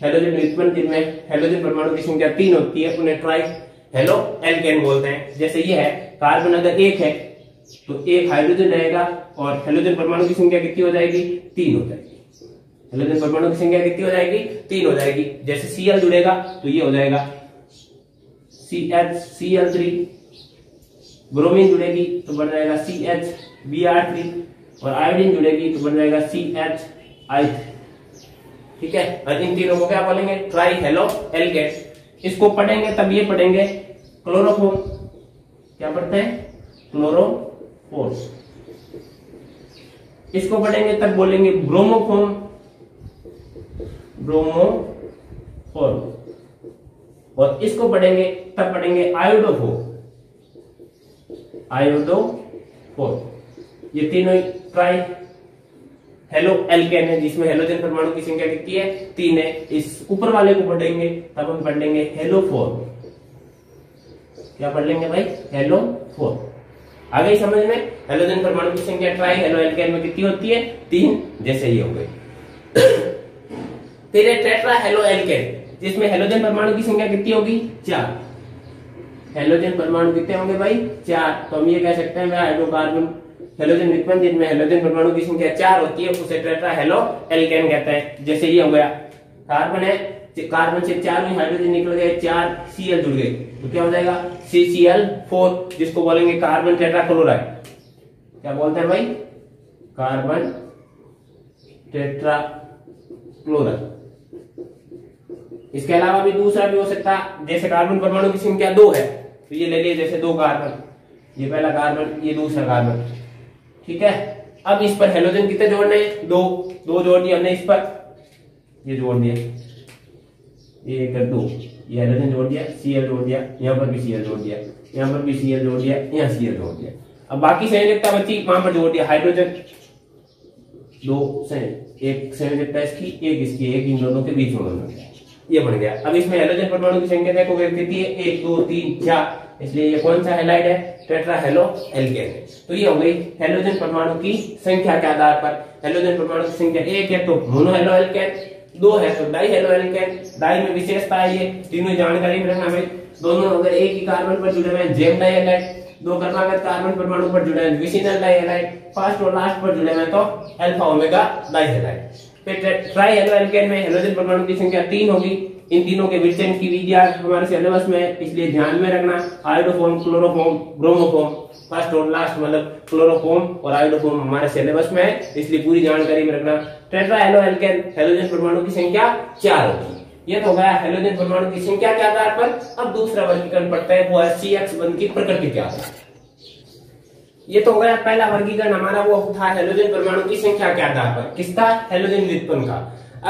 हेलोजन युग्मन जिनमें हेलोजन परमाणु की संख्या 3 होती है उन्हें ट्राई हेलो एल्केन बोलते हैं। जैसे ये है कार्बन अगर 1 है तो 1 हाइड्रोजन रहेगा और हेलोजन परमाणु की संख्या कितनी हो जाएगी 3 हो जाएगी, हेलोजन परमाणु की संख्या कितनी हो जाएगी 3 हो जाएगी। जैसे Cl जुड़ेगा तो ये हो जाएगा CH Cl3, ब्रोमीन जुड़ेगी तो बन जाएगा CH Br3 और आयोडीन जुड़ेगी तो बन जाएगा CH I3, ठीक है। और इन तीनों को क्या बोलेंगे ट्राई हेलो एल्केन। इसको पढ़ेंगे तब ये पढ़ेंगे क्लोरोफोर, क्या पढ़ते हैं क्लोरोफोर्स, इसको पढ़ेंगे तब बोलेंगे ब्रोमोफोर्म, ब्रोमोफोर्म, और इसको पढ़ेंगे तब पढ़ेंगे आयोडोफोर, आयोडोफोर। ये तीनों ट्राई हेलो एल्केन है जिसमें हेलोजन परमाणु की संख्या कितनी है, 3 है। इस ऊपर वाले को पढ़ेंगे तब हम पढ़ लेंगे हेलोफोर, क्या पढ़ लेंगे भाई हेलोफोर। आ गई समझ में, हेलोजन परमाणु की संख्या ट्राई हेलो एल्केन में कितनी होती है, 3, जैसे ही हो गई। फिर है टेट्रा हेलो एल्केन जिसमें हेलोजन परमाणु की संख्या कितनी होगी, 4, हेलोजन परमाणु कितने होंगे भाई 4। तो हम ये कह सकते हैं हाइड्रोकार्बन हेलोजन व्युत्पन्न जिनमें हेलोजन परमाणु की संख्या 4 होती है उसे टेट्रा हेलो एल्केन कहते हैं। जैसे ये हो गया कार्बन है, कार्बन से 4 में हाइड्रोजन निकल गए 4 Cl जुड़ गए तो क्या हो जाएगा CCl4, जिसको बोलेंगे कार्बन टेट्रा क्लोराइड, क्या बोलते हैं भाई कार्बन टेट्रा क्लोराइड। इसके अलावा भी दूसरा भी हो सकता है, जैसे कार्बन परमाणु की संख्या 2 है तो ये ले लिए जैसे 2 कार्बन, ये पहला कार्बन ये दूसरा कार्बन, ठीक है। अब इस पर हेलोजन कितने जोड़ने हैं, 2 जोड़ दिए हमने, इस पर ये जोड़ दिया, ये कर 2, ये हेलोजन जोड़ दिया, Cl जोड़ दिया, यहाँ पर भी Cl जोड़ दिया, यहाँ पर भी Cl जोड़ दिया, यहाँ Cl जोड़ दिया। अब बाकी संयोजकता बची वहां पर जोड़ दिया, हाइड्रोजन 2 संयोजक, एक संयोजकता इसकी, एक इसकी, एक इन दोनों के बीच में, ये बन गया। अब इसमें हेलोजन परमाणु की संख्या देखो कितनी है, 1 2 3 4, इसलिए ये कौन सा हैलाइड है, टेट्रा हेलो एल्केन। तो ये हो गई हेलोजन परमाणु की संख्या के आधार पर। हेलोजन परमाणु की संख्या 1 है तो मोनो हेलो एल्केन, 2 है तो डाई हेलो एल्केन। डाई में विशेषता है ये, तीनों जानकारी में रखना भाई, दोनों अगर एक ही कार्बन पर जुड़े हुए हैं जेम डाई हैलाइड, 2 क्रमागत कार्बन परमाणु पर जुड़े हैं विसिनल डाई हैलाइड, फर्स्ट और लास्ट पर जुड़े हैं तो alpha omega di halide. Tri halo एल्केन में हेलोजन परमाणु की संख्या 3 होगी, इन तीनों के विघटन की विधियां हमारे सिलेबस में है इसलिए ध्यान में रखना। आयोडोफॉर्म, क्लोरोफॉर्म, ब्रोमोफॉर्म, फर्स्ट और लास्ट मतलब क्लोरोफॉर्म और आयोडोफॉर्म हमारे सिलेबस में है इसलिए पूरी जानकारी में रखना। टेट्रा हेलो एल्केन हेलोजन परमाणु की संख्या 4 होगी। यह तो गया हेलोजन परमाणु की संख्या के आधार पर। अब दूसरा वर्गीकरण पड़ता है वो है CX बंध की प्रकृति के आधार। ये तो हो गया पहला वर्गीकरण हमारा, वो था हेलोजन परमाणु की संख्या के आधार पर, किसका हेलोजन व्युत्पन्न का।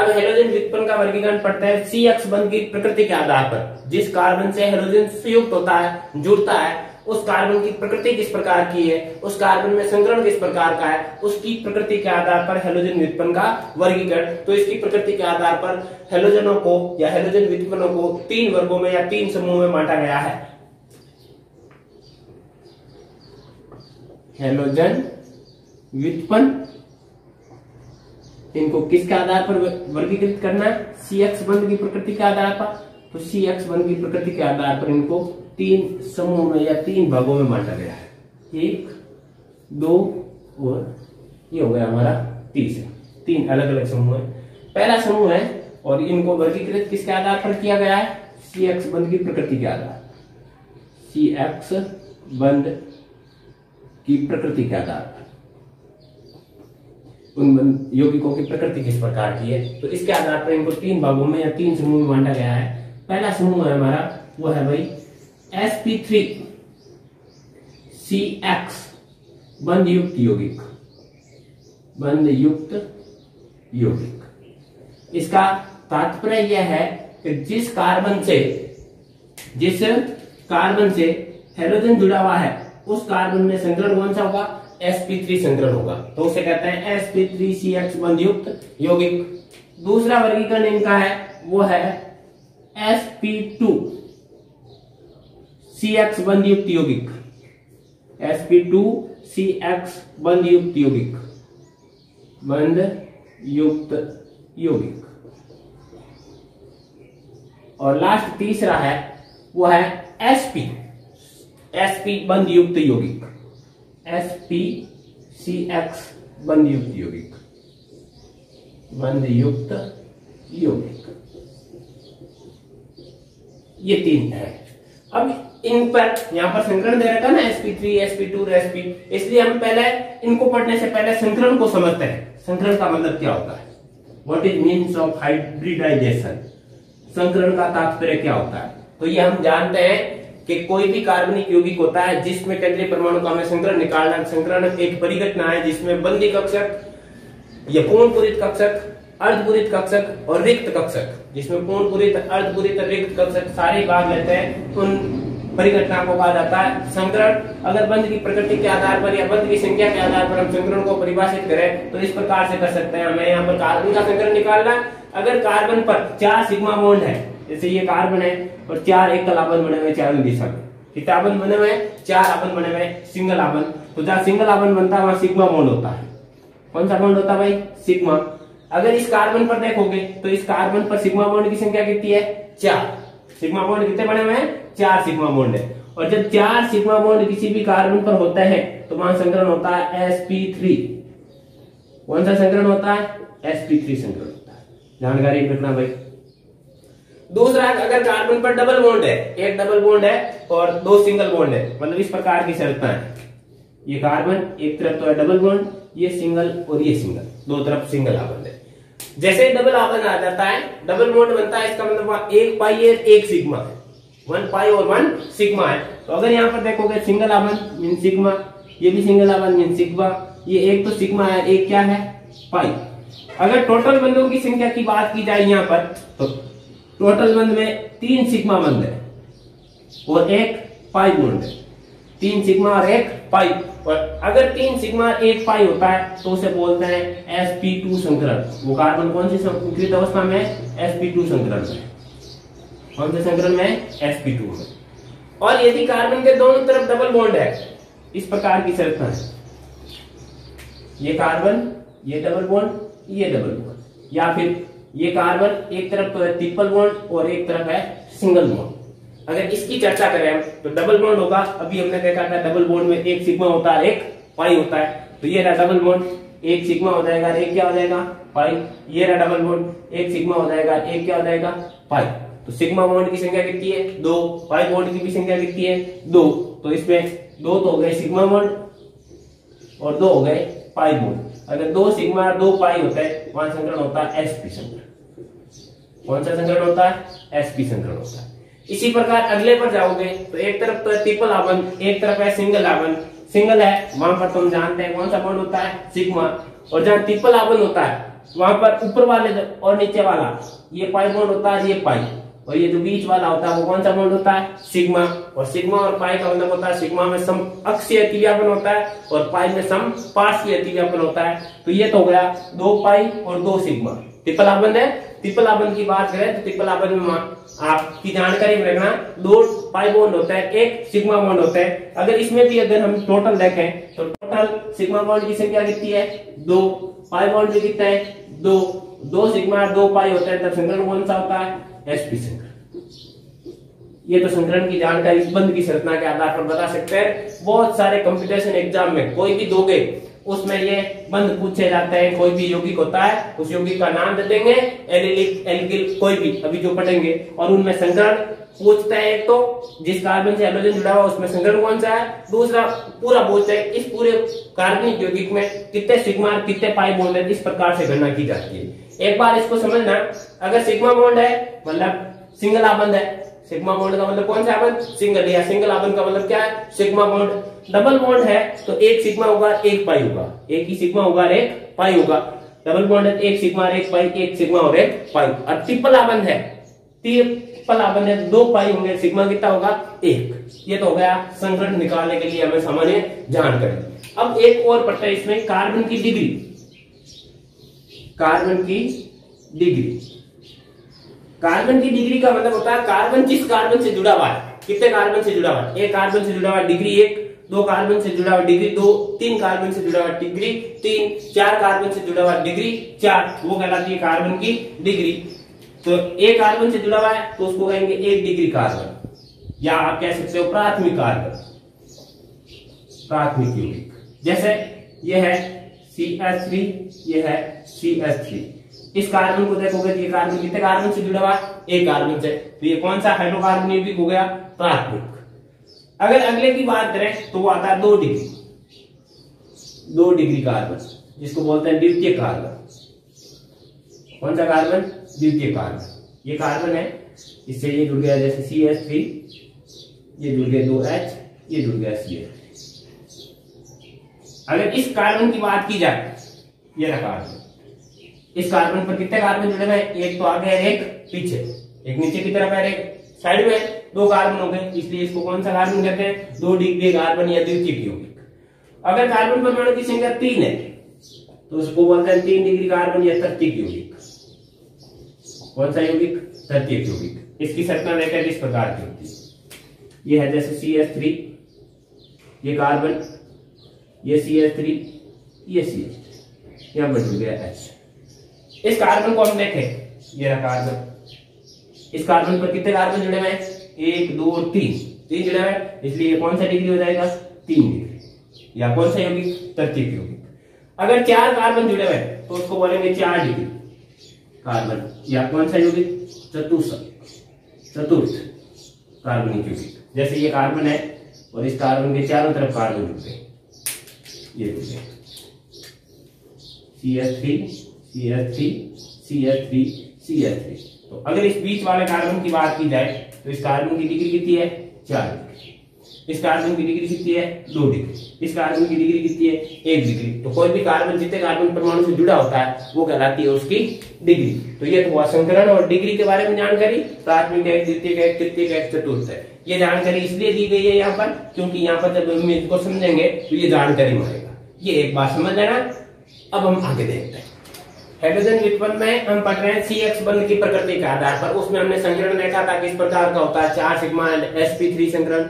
अब हेलोजन व्युत्पन्न का वर्गीकरण पड़ता है CX बंध की प्रकृति के आधार पर। जिस कार्बन से हेलोजन संयुक्त होता है जुड़ता है उस कार्बन की प्रकृति किस प्रकार की है, उस कार्बन में संकरण किस प्रकार का है, उसकी प्रकृति के आधार पर हेलोजन व्युत्पन्न का वर्गीकरण। तो इसकी प्रकृति के आधार पर हेलोजनों को या हेलोजन व्युत्पन्नों को 3 वर्गों में या 3 समूहों में बांटा गया है। हेलोजन व्युत्पन्न इनको किसके आधार पर वर्गीकृत करना है, CX बंध की प्रकृति के आधार पर। तो CX बंध की प्रकृति के आधार पर इनको 3 समूह में या 3 भागों में बांटा गया है, 1 2 और ये हो गया हमारा तीसरा। 3 अलग अलग समूह है, पहला समूह है और इनको वर्गीकृत किसके आधार पर किया गया है, CX बंध की प्रकृति के आधार, CX बंध की प्रकृति के आधार पर। उन यौगिकों की प्रकृति किस प्रकार की है तो इसके आधार पर इनको 3 भागों में या 3 समूह में बांटा गया है। पहला समूह है हमारा वो है भाई sp3 CX बंधयुक्त यौगिक, बंधयुक्त यौगिक। इसका तात्पर्य यह है कि जिस कार्बन से हेलोजन जुड़ा हुआ है उस कार्बन में संकरण कौन सा होगा, sp3 संकरण होगा, तो उसे कहते हैं sp3 CX बंधयुक्त यौगिक। दूसरा वर्गीकरण इनका है वो है sp2 CX बंधयुक्त यौगिक, sp2 CX बंधयुक्त यौगिक, बंधयुक्त यौगिक। और लास्ट तीसरा है वो है sp बंधयुक्त यौगिक, sp CX बंधयुक्त यौगिक, बंधयुक्त यौगिक। ये 3 है। अब इन पर यहां पर संकरण दे रखा ना sp3 sp2 sp, इसलिए हम पहले इनको पढ़ने से पहले संकरण को समझते हैं। संकरण का मतलब क्या होता है, what is means of hybridization, संकरण का तात्पर्य क्या होता है। तो ये हम जानते हैं कि कोई भी कार्बनिक यौगिक होता है जिसमें केंद्रीय परमाणु का हमें संकरण निकालना, संकरण एक परिघटना है जिसमें बंदी कक्षक या पूर्ण पूरित कक्षक, अर्धपूरित कक्षक और रिक्त कक्षक, जिसमें पूर्ण पूरित, अर्धपूरित और रिक्त कक्षक सारे भाग लेते हैं, उन परिघटना को कहा जाता है संकरण। अगर बंध की प्रकृति के आधार पर या बंध की संख्या के आधार पर हम संकरण को परिभाषित करें तो इस प्रकार से कर सकते हैं। हमें यहाँ पर कार्बन का संकरण निकालना है। अगर कार्बन पर 4 सिग्मा बॉन्ड है, जैसे ये कार्बन है और 4 एकल आबंध बने हुए, चारों दिशा में कितना आबंध बने हुए, 4 आबंध बने हुए, सिंगल आबंध। तो जहाँ सिंगल आबंध बनता है वहां सिग्मा बॉन्ड होता है। कौन सा बॉन्ड होता है भाई? सिग्मा। अगर इस कार्बन पर देखोगे तो इस कार्बन पर सिग्मा बॉन्ड की संख्या कितनी है? 4। सिग्मा बॉन्ड कितने बने हुए हैं? 4 सिग्मा बॉन्ड है। और जब 4 सिग्मा बॉन्ड किसी भी कार्बन पर होता है तो वहां संकरण होता है sp3। कौन सा संकरण होता है? sp3 संकरण होता है। जानकारी रखना भाई। दूसरा, अगर कार्बन पर डबल बॉन्ड है, एक डबल बॉन्ड है और 2 सिंगल बॉन्ड है, मतलब इस प्रकार की शर्तें हैं। ये कार्बन एक तरफ तो है डबल बॉन्ड, ये सिंगल और ये सिंगल, दो तरफ सिंगल आबंध है। जैसे डबल आबंध आ जाता है, डबल बॉन्ड बनता है, इसका मतलब एक पाई और एक सिग्मा है, 1 पाई और 1 सिग्मा है। तो अगर यहाँ पर देखोगे सिंगल आबंध मीन सिग्मा, ये भी सिंगल आबंध मीन सिग्मा, ये एक तो सिग्मा है, एक क्या है? पाई। अगर टोटल बंधों की संख्या की बात की जाए यहाँ पर, तो टोटल बंध में 3 सिग्मा बंध है और 1 पाई बॉन्ड है। 3 सिग्मा और 1 पाई, और अगर 3 सिग्मा 1 पाई होता है तो उसे बोलते हैं sp2 संकरण। वो कार्बन कौन सी संकरित अवस्था में? sp2 संकरण में। कौन से संकरण में? sp2 में। और यदि कार्बन के दोनों तरफ डबल बॉन्ड है, इस प्रकार की शर्त है, ये कार्बन, ये डबल बॉन्ड, ये डबल बॉन्ड, या फिर ये कार्बन एक तरफ तो है ट्रिपल बॉन्ड और एक तरफ है सिंगल बॉन्ड। अगर इसकी चर्चा करें हम तो डबल बॉन्ड होगा। अभी हमने देखा था डबल बॉन्ड में 1 सिग्मा होता है, 1 पाई होता है। तो ये रहा डबल बॉन्ड, 1 सिग्मा हो जाएगा, 1 क्या हो जाएगा? पाई। ये रहा डबल बॉन्ड, 1 सिग्मा हो जाएगा, 1 क्या हो जाएगा? पाई। तो सिग्मा बॉन्ड की संख्या कितनी है? 2। पाई बॉन्ड की भी संख्या कितनी है? 2। तो इसमें 2 तो हो गए सिग्मा बॉन्ड और 2 हो गए पाई बॉन्ड। अगर 2 सिग्मा और 2 पाई होता है वहां संकरण होता है sp संकरण। कौन सा संकरण होता है? sp संकरण होता है। इसी प्रकार अगले पर जाओगे तो एक तरफ तो ट्रिपल आबंध, एक तरफ है सिंगल आबंध। सिंगल है वहां पर तो हम जानते हैं कौन सा बॉन्ड होता है? सिग्मा। और जहां ट्रिपल आबंध होता है वहां पर ऊपर वाले और नीचे वाला ये पाई बॉन्ड होता है, ये पाई, और ये जो बीच वाला होता है वो कौन सा बॉन्ड होता है? सिग्मा। और सिग्मा और पाई का मतलब होता है, सिग्मा में सम अक्षीय अतिव्यापन होता है और पाई में सम पार्श्वीय अतिव्यापन होता है। तो ये तो हो गया 2 पाई और 2 सिग्मा। ट्रिपल आबंध है। ट्रिपल आबंध की बात करें तो ट्रिपल आबंध में आपकी जानकारी में रखना 2 पाई बॉन्ड होता है, 1 सिग्मा बॉन्ड होता है। अगर इसमें भी अगर हम टोटल देखें तो टोटल सिग्मा बॉन्ड की संख्या कितनी है? 2। पाई बॉन्ड भी कितना है? 2। 2 सिग्मा और 2 पाई होता है तब संकरण कौन सा होता है? sp संकरण। ये तो संकरण की जानकारी इस बंध की संरचना के आधार पर बता सकते हैं। बहुत सारे कंपटीशन एग्जाम में कोई भी दोगे उसमें ये बंध पूछे जाते हैं। कोई भी यौगिक होता है उस यौगिक का नाम दे देंगे, एलिलिक, एल्किल, कोई भी अभी जो पढ़ेंगे, और उनमें संकरण पूछता है। एक तो जिस कार्बन से हेलोजन जुड़ा हुआ उसमें संकरण कौन सा है, दूसरा पूरा पूछता है इस पूरे कार्बनिक यौगिक में कितने सिग्मा कितने पाई बॉन्ड है, इस प्रकार से गणना की जाती है। एक बार इसको समझना, अगर सिग्मा बॉन्ड है मतलब सिंगल आबंध है। सिग्मा बॉन्ड का मतलब कौन सा आबंध? सिंगल। या सिंगल आबंध का मतलब क्या है? Sigma bond. डबल बॉन्ड है तो 1 सिग्मा होगा, 1 पाई होगा, 1 ही सिग्मा होगा, 1 पाई होगा। डबल बॉन्ड है 1 सिग्मा और 1 पाई, 1 सिग्मा और 1 पाई। और ट्रिपल आबंध है, ट्रिपल आबंध है 2 पाई होंगे, सिग्मा कितना होगा? 1। ये तो हो गया संकरण निकालने के लिए हमें सामान्य जानकारी। अब एक और पट्टा इसमें कार्बन की डिग्री, कार्बन की डिग्री। कार्बन की डिग्री का मतलब होता है कार्बन जिस कार्बन से जुड़ा हुआ है, कितने कार्बन से जुड़ा हुआ है। एक कार्बन से जुड़ा हुआ डिग्री 1, 2 कार्बन से जुड़ा हुआ डिग्री 2, 3 कार्बन से जुड़ा हुआ डिग्री 3, 4 कार्बन से जुड़ा हुआ डिग्री 4, वो कहलाती है कार्बन की डिग्री। तो एक कार्बन से जुड़ा हुआ है तो उसको कहेंगे 1 डिग्री कार्बन, या आप कह सकते हो प्राथमिक कार्बन, प्राथमिक यौगिक। जैसे यह है CH3, यह है CH3। इस कार्बन को देखोगे तो ये कार्बन कितने कार्बन से जुड़ा हुआ है? 1 कार्बन से। तो ये कौन सा हाइड्रोकार्बन यौगिक हो गया? प्राथमिक। अगर अगले की बात करें तो वो आता है 2 डिग्री, 2 डिग्री कार्बन, जिसको बोलते हैं द्वितीय कार्बन। कौन सा कार्बन? द्वितीय कार्बन। ये कार्बन है इससे ये जुड़ गया जैसे CH3, ये जुड़ गया 2H, ये जुड़ गया CH। अगर इस कार्बन की बात की जाए, ये रहा कार्बन, इस कार्बन पर कितने कार्बन जुड़े हुए? एक तो आगे है, एक पीछे, एक नीचे की तरफ है, एक साइड में, दो कार्बन हो गए। इसलिए इसको कौन सा कार्बन कहते हैं? दो डिग्री कार्बन या द्वितीय यौगिक। अगर कार्बन परमाणु की संख्या 3 है तो उसको बोलते हैं 3 डिग्री कार्बन या तृतीयक यौगिक। कौन सा यौगिक? तृतीयक यौगिक। इसकी सरकल रेखा किस प्रकार की होती है? ये है जैसे CH3, ये कार्बन, ये CH3, ये CH, यहाँ बच गया H। इस कार्बन को हम देखें, ये रहा कार्बन, इस कार्बन पर कितने कार्बन जुड़े हुए हैं? 1, 2, 3 जुड़े हुए हैं। इसलिए कौन सा डिग्री हो जाएगा? 3 डिग्री, या कौन सा यौगिक? तृतीयक यौगिक। अगर 4 कार्बन जुड़े हुए हैं तो उसको बोलेंगे 4 डिग्री कार्बन, या कौन सा यौगिक? चतुर्थ कार्बनिक यौगिक। जैसे ये कार्बन है और इस कार्बन के चारों तरफ कार्बन जुड़े, ये जुड़े CH3, CH3, CH3, CH3। तो अगर इस बीच वाले कार्बन की बात की जाए तो इस कार्बन की डिग्री कितनी है? 4 डिग्री। इस कार्बन की डिग्री कितनी है? 2 डिग्री। इस कार्बन की डिग्री कितनी है? 1 डिग्री। तो कोई भी कार्बन जितने कार्बन परमाणु से जुड़ा होता है वो कहलाती है उसकी डिग्री। तो ये तो संकरण और डिग्री के बारे में जानकारी प्राथमिक है, द्वितीयक है, तृतीयक है, चतुर्थ है। ये जानकारी इसलिए दी गई है यहाँ पर क्योंकि यहाँ पर जब हम इसको समझेंगे तो ये जानकारी मिलेगा। ये एक बात समझ लेना। अब हम आगे देखते हैं। हाइड्रोजन व्युत्पन्न में हम पढ़ रहे हैं CX बंध की प्रकृति के आधार पर। उसमें हमने संकरण देखा था किस प्रकार का होता है। 4 सिग्मा sp3 संकरण,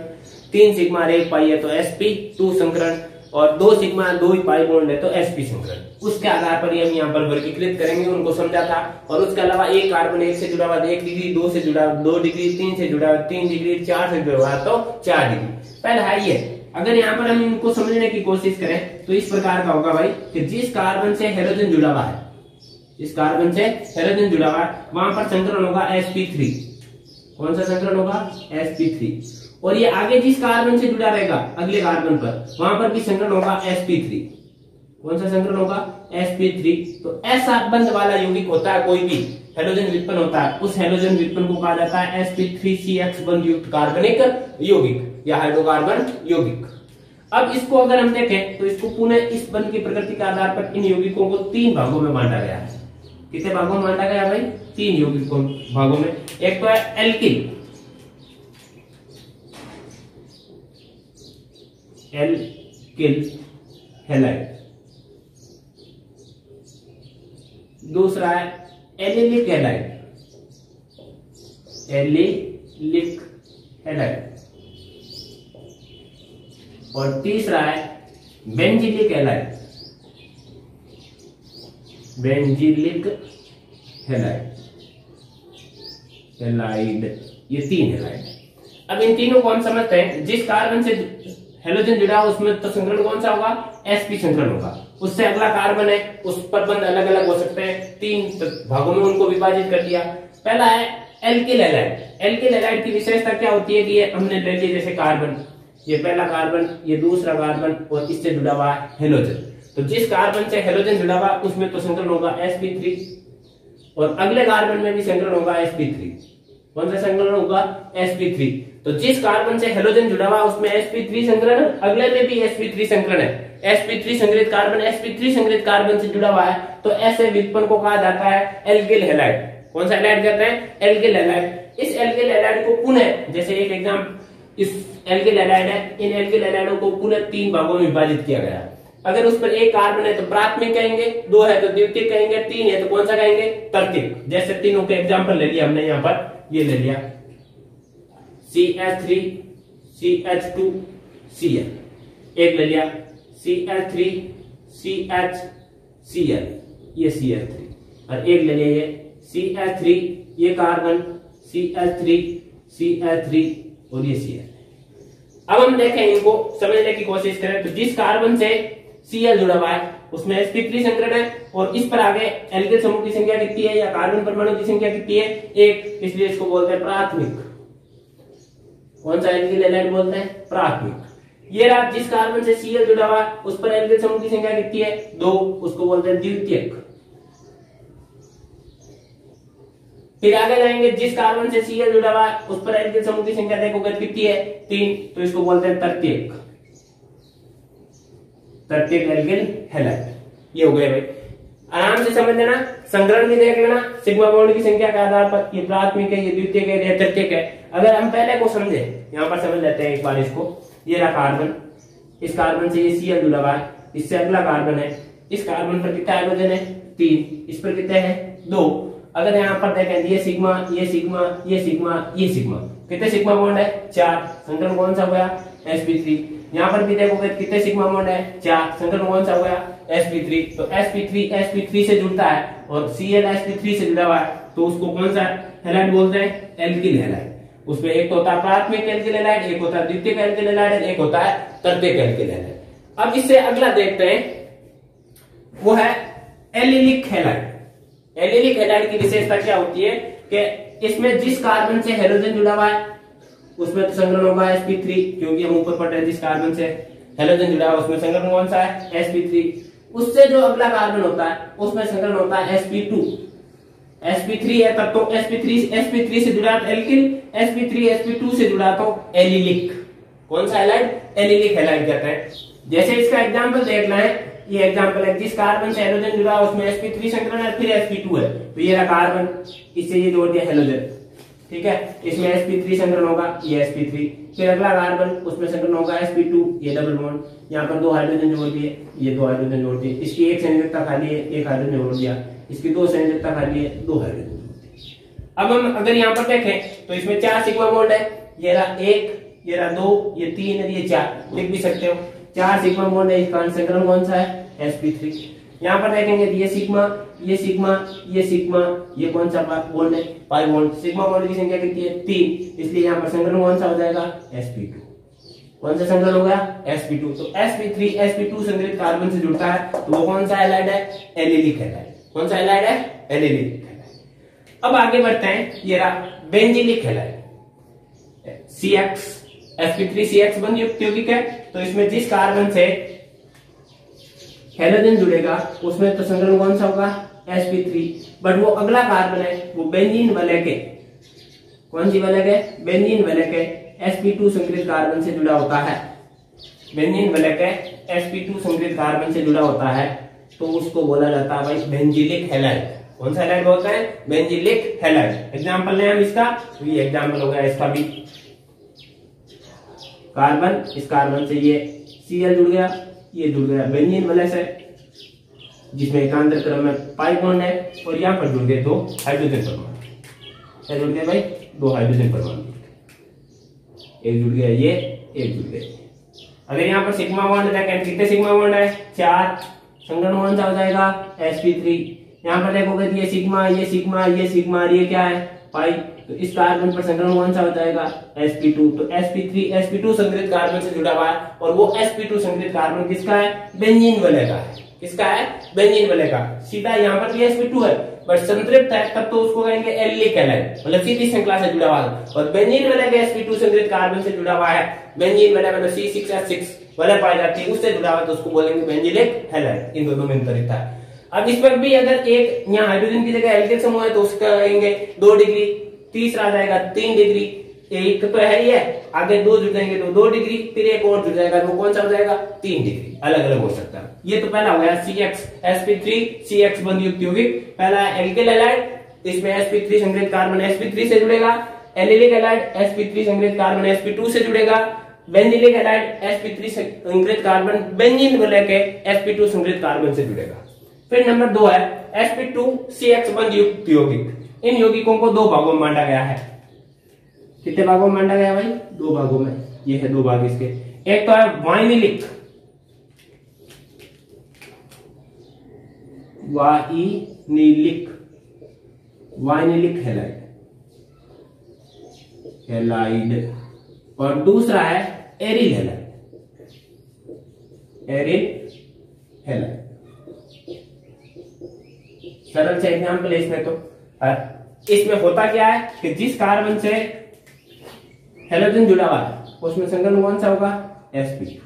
3 सिग्मा 1 पाई है तो sp2 संकरण, और 2 सिग्मा 2 पाई बॉन्ड है तो sp संकरण। उसके आधार पर हम यहाँ पर वर्गीकृत करेंगे, उनको समझा था। और उसके अलावा एक कार्बन 1 से जुड़ा हुआ 1 डिग्री, 2 से जुड़ा 2 डिग्री, 3 से जुड़ा 3 डिग्री, 4 से जुड़ा हुआ तो 4 डिग्री। पहला है। अगर यहाँ पर हम इनको समझने की कोशिश करें तो इस प्रकार का होगा भाई कि जिस कार्बन से हाइड्रोजन जुड़ा हुआ है, इस कार्बन से हाइड्रोजन जुड़ा हुआ है, वहां पर संकरण होगा sp3। कौन सा संकरण होगा? sp3। और ये आगे जिस कार्बन से जुड़ा रहेगा अगले कार्बन पर, वहां पर भी संकरण होगा sp3। कौन सा संकरण होगा? sp3। तो ऐसा बंध वाला यौगिक होता है कोई भी हेलोजन व्युत्पन्न होता है, उस हेलोजन व्युत्पन्न को कहा जाता है sp3CX बंध युक्त कार्बनिक यौगिक या हाइड्रोकार्बन यौगिक। अब इसको अगर हम देखें तो इसको पुनः इस बंध की प्रकृति के आधार पर इन यौगिकों को 3 भागों में बांटा गया है। कितने भागों में बांटा गया भाई? 3 भागों में। एक तो है एल्किल, एल्किल हैलाइड। दूसरा है एलिलिक हैलाइड, एलिलिक हैलाइड। और तीसरा है बेंजिलिक हैलाइड, बेंजिलिक हैलाइड ये 3 हैलाइड। अब इन तीनों को हम समझते हैं। जिस कार्बन से हेलोजन जुड़ा उसमें तो संकरण कौन सा होगा? sp संकरण होगा। उससे अगला कार्बन है, उस पर बंध अलग अलग हो सकते हैं। 3 भागों में उनको विभाजित कर दिया। पहला है एल्किल हैलाइड। एल्किल हैलाइड की विशेषता क्या होती है कि ये हमने ले लिया जैसे कार्बन, ये पहला कार्बन, ये दूसरा कार्बन, और इससे जुड़ा हुआ हेलोजन। तो जिस कार्बन से हेलोजन जुड़ा हुआ उसमें तो संकरण होगा sp3, और अगले कार्बन में भी संकरण होगा sp3। कौन सा संकरण होगा? sp3। तो जिस कार्बन से हेलोजन जुड़ा हुआ उसमें sp3 संकरण, अगले में भी sp3 संकरण है। sp3 संकरित कार्बन sp3 संकरित कार्बन से जुड़ा हुआ है, तो ऐसे व्युत्पन्न को कहा जाता है एल्किल हैलाइड। कौन सा हैलाइड कहते हैं? एल्किल हैलाइड। इस एल्किल हैलाइड को पुनः जैसे एक एग्जाम इस एल्किल हैलाइड है, इन एल्किल हैलाइडों को पुनः 3 भागों में विभाजित किया गया। अगर उस पर 1 कार्बन है तो प्राथमिक कहेंगे, 2 है तो द्वितीयक कहेंगे, 3 है तो कौन सा कहेंगे? तृतीयक। जैसे तीनों के एग्जाम्पल ले लिया हमने, यहाँ पर ये ले लिया CH3, CH2, CN। एक ले लिया CH3, CH, CN, ये CH3। और एक ले लिया ये CH3, ये कार्बन CH3, CH3, और ये CN। अब हम देखें, इनको समझने की कोशिश करें। तो जिस कार्बन से Cl जुड़ा हुआ है उसमें sp3 संकरण है, और इस पर आगे एल्किल समूह की संख्या कितनी है या कार्बन परमाणु की संख्या कितनी है? 1। इसलिए इसको बोलते हैं प्राथमिक। कौन सा एल्किल हैलाइड बोलते हैं? प्राथमिक। ये रहा। जिस कार्बन से Cl जुड़ा हुआ उस पर एल्किल समूह की संख्या कितनी है? 2। उसको बोलते हैं द्वितीयक। फिर आगे जाएंगे, जिस कार्बन से Cl जुड़ा हुआ उस पर एल्किल समूह की संख्या देखो कितनी है, 3, तो इसको बोलते हैं प्रत्येक एल्किल हैलाइड। ये हो गए भाई, आराम से समझ लेना, संग्रहण भी देख लेना, सिग्मा बॉन्ड की संख्या के आधार पर ये प्राथमिक है, ये द्वितीयक है, ये तृतीयक है। अगर हम पहले को समझे, यहाँ पर समझ लेते हैं एक बार इसको। ये रहा कार्बन, इस कार्बन से ये Cl जुड़ा हुआ है, इससे अगला कार्बन है, इस कार्बन पर कितना हाइड्रोजन है, 3, इस पर कितने हैं, 2। अगर यहाँ पर देखें ये सिग्मा, ये सिग्मा, ये सिग्मा, ये सिग्मा, कितने सिग्मा बॉन्ड है, 4, संकरण कौन सा हुआ, sp3। यहाँ पर भी देखोगे कितने सिग्मा बॉन्ड है, 4, संकरण कौन सा हुआ, sp3। तो sp3 से जुड़ता है और Cl sp3 से जुड़ा हुआ है, तो उसको कौन सा हैलाइड बोलते हैं, एल्किल हैलाइड। उसमें एक होता है प्राथमिक एल्किल हैलाइड, एक होता है द्वितीयक एल्किल हैलाइड, एक होता है तृतीयक एल्किल हैलाइड। अब इससे अगला देखते हैं, वो है एलिलिक हैलाइड। एलिलिक हैलाइड की विशेषता क्या होती है कि इसमें जिस कार्बन से हेलोजन जुड़ा हुआ है उसमें तो संकरण होगा sp3, क्योंकि हम ऊपर पढ़ रहे हैं जिस कार्बन से हेलोजन जुड़ा हुआ उसमें संकरण कौन सा है, sp3। उससे जो अगला कार्बन होता है उसमें संकरण होता है sp2, sp3 है तब तो sp3 से जुड़ा एल्किल, sp2 से जुड़ा तो एलिलिक। कौन सा हैलाइड, एलिलिक हैलाइड कहते हैं। जैसे इसका एग्जाम्पल देखना है, ये एग्जांपल है, जिस कार्बन से हेलोजन जुड़ा उसमें sp3 संकरण है, फिर sp2 है, तो ये रहा कार्बन, इससे ये जोड़ दिया हेलोजन, ठीक है, इसमें sp3 संकरण होगा, ये sp3, फिर अगला कार्बन, उसमें संकरण होगा sp2, ये डबल बॉन्ड, यहाँ पर 2 हाइड्रोजन जोड़ दिए, ये 2 हाइड्रोजन जोड़ दिए, इसकी एक संयोजकता खाली है, एक हाइड्रोजन जोड़ दिया, इसकी 2 संयोजकता खाली है, 2 हाइड्रोजन जोड़ दिए। अब हम अगर यहाँ पर देखें तो इसमें 4 सिग्मा बॉन्ड है, ये रहा 1, ये रहा 2, ये 3 और ये 4, लिख भी सकते हो। 4 सिग्मा बॉन्ड है, इसका संकरण कौन सा है, sp3। यहाँ पर देखेंगे ये सिग्मा, ये सिग्मा, ये सिग्मा, ये कौन सा बॉन्ड है, पाई बॉन्ड। सिग्मा बॉन्ड की संख्या कितनी है, 3, इसलिए यहाँ पर संकरण कौन सा हो जाएगा, sp2। कौन सा संकरण होगा, sp2। तो sp3 sp2 संकरित कार्बन से जुड़ता है, तो वो कौन सा हैलाइड है, एलिलिक हैलाइड। कौन सा हैलाइड है, एलिलिक हैलाइड। अब आगे बढ़ते हैं, ये रहा benzylic halide, cx sp3 cx बंध युक्त यौगिक है, तो इसमें जिस कार्बन से हेलोजन जुड़ेगा उसमें तो संकरण कौन सा होगा, sp3, बट वो अगला कार्बन है वो बेंजीन वलय के, कौन सी वलय के, बेंजीन वलय के sp2 संकरित कार्बन से जुड़ा होता है, बेंजीन वलय के sp2 संकरित कार्बन से जुड़ा होता है, तो उसको बोला जाता है भाई बेंजीलिक हैलाइड। कौन सा हैलाइड होता है, बेंजीलिक हैलाइड। एग्जाम्पल ले हम इसका, तो ये एग्जाम्पल होगा इसका भी, कार्बन, इस कार्बन से ये Cl जुड़ गया, ये जुड़ गया बेंजीन वलय से, जिसमें एकांतर क्रम में पाई बॉन्ड है, और यहाँ पर जुड़ गए 2 हाइड्रोजन परमाणु, जुड़ गए भाई 2 हाइड्रोजन परमाणु, एक जुड़ गया ये, एक जुड़ गया। अगर यहाँ पर सिग्मा बॉन्ड देखें, कितने सिग्मा बॉन्ड है, 4, संकरण कौन सा हो जाएगा, sp3। यहाँ पर देखोगे ये सिग्मा, ये सिग्मा, ये सिग्मा, ये क्या है, पाई, तो इस कार्बन पर संकरण कौन सा हो जाएगा, sp2। तो sp3 sp2 संकरित कार्बन से जुड़ा हुआ है, और वो sp2 संकरित कार्बन किसका है, बेंजीन वलय का है, किसका है, बेंजीन वलय का। सीधा यहाँ पर भी sp2 है बट संतृप्त है, तब तो उसको कहेंगे एलिलिक हैलाइड, मतलब सीधी श्रृंखला से जुड़ा हुआ है, और बेंजीन वलय का sp2 संकरित कार्बन से जुड़ा हुआ है, बेंजीन वलय मतलब C6H6 वलय पाई जाती है, उससे जुड़ा हुआ, तो उसको बोलेंगे बेंजीलिक हैलाइड। इन दोनों में अंतर होता है। अब इस पर भी अगर एक यहाँ हाइड्रोजन की जगह एल्किल समूह है तो उसका कहेंगे 2 डिग्री, तीसरा आ जाएगा 3 डिग्री, एक तो है ही है, आगे 2 जुड़ जाएंगे तो 2 डिग्री, फिर एक और जुड़ जाएगा तो कौन सा हो जाएगा, 3 डिग्री। अलग अलग हो सकता है। ये तो पहला हो गया cx sp3 cx बंध युक्त यौगिक, पहला एल्किल हैलाइड, इसमें sp3 संकरित कार्बन sp3 से जुड़ेगा, एलिलिक हैलाइड sp3 संकरित कार्बन sp2 से जुड़ेगा, बेंजीलिक हैलाइड sp3 संकरित कार्बन बेंजीन वलय के sp2 संकरित कार्बन से जुड़ेगा। फिर नंबर 2 है sp2 cx बंध युक्त यौगिक। इन यौगिकों को 2 भागों में बांटा गया है, कितने भागों में बांटा गया भाई, 2 भागों में, ये है 2 भाग इसके। एक तो है वाइनिलिक, वाइनिलिक हैलाइड, और दूसरा है एरिल हैलाइड, सरल से एग्जाम्पल है इसमें। तो इसमें होता क्या है कि जिस कार्बन से हेलोजन जुड़ा हुआ है उसमें संकरण कौन सा होगा, sp2,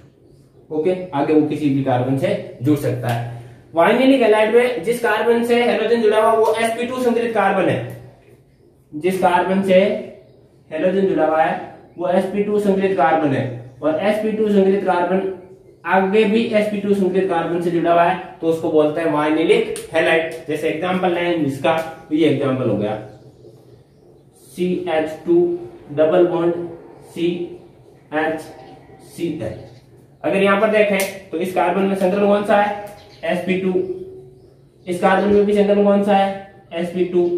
ओके, आगे वो किसी भी कार्बन से जुड़ सकता है। वाइनिलिक हैलाइड में जिस कार्बन से हेलोजन जुड़ा हुआ वो sp2 संकरित कार्बन है, जिस कार्बन से हेलोजन जुड़ा हुआ है वो sp2 संकरित कार्बन है और sp2 संकरित कार्बन आगे भी sp2 संकरित कार्बन से जुड़ा हुआ है तो उसको बोलते हैं वाइनिलिक हैलाइड। जैसे एग्जांपल है इसका, ये एग्जांपल हो गया CH2 डबल बॉन्ड CHCl। अगर यहां पर देखें तो इस कार्बन में संकरण कौन सा है sp2, इस कार्बन में भी संकरण कौन सा है sp2,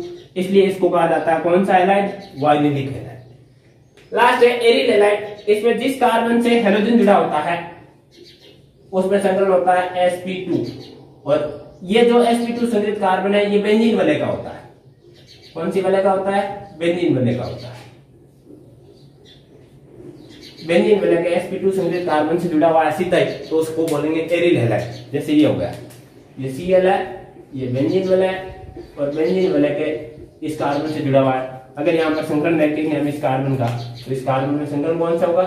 इसलिए इसको कहा जाता है कौन सा हैलाइड, वाइनिलिक हैलाइड। लास्ट है एरिल हैलाइड, इसमें जिस कार्बन से हेलोजन जुड़ा होता है उसमें संकरण होता है sp2 और ये जो sp2 संकरित कार्बन है ये बेंजीन वाले का होता है। कौन सी वाले का होता है? बेंजीन वाले का होता है। बेंजीन वाले का sp2 संकरित कार्बन से जुड़ा हुआ है सीधा ही, तो उसको बोलेंगे एरिल हैलाइड। जैसे ये हो गया, ये Cl है, ये बेंजीन वाला है और बेंजीन वाले के इस कार्बन से जुड़ा हुआ है। अगर यहाँ पर संकरण देखेंगे हम इस कार्बन का तो इस कार्बन में संकरण कौन सा होगा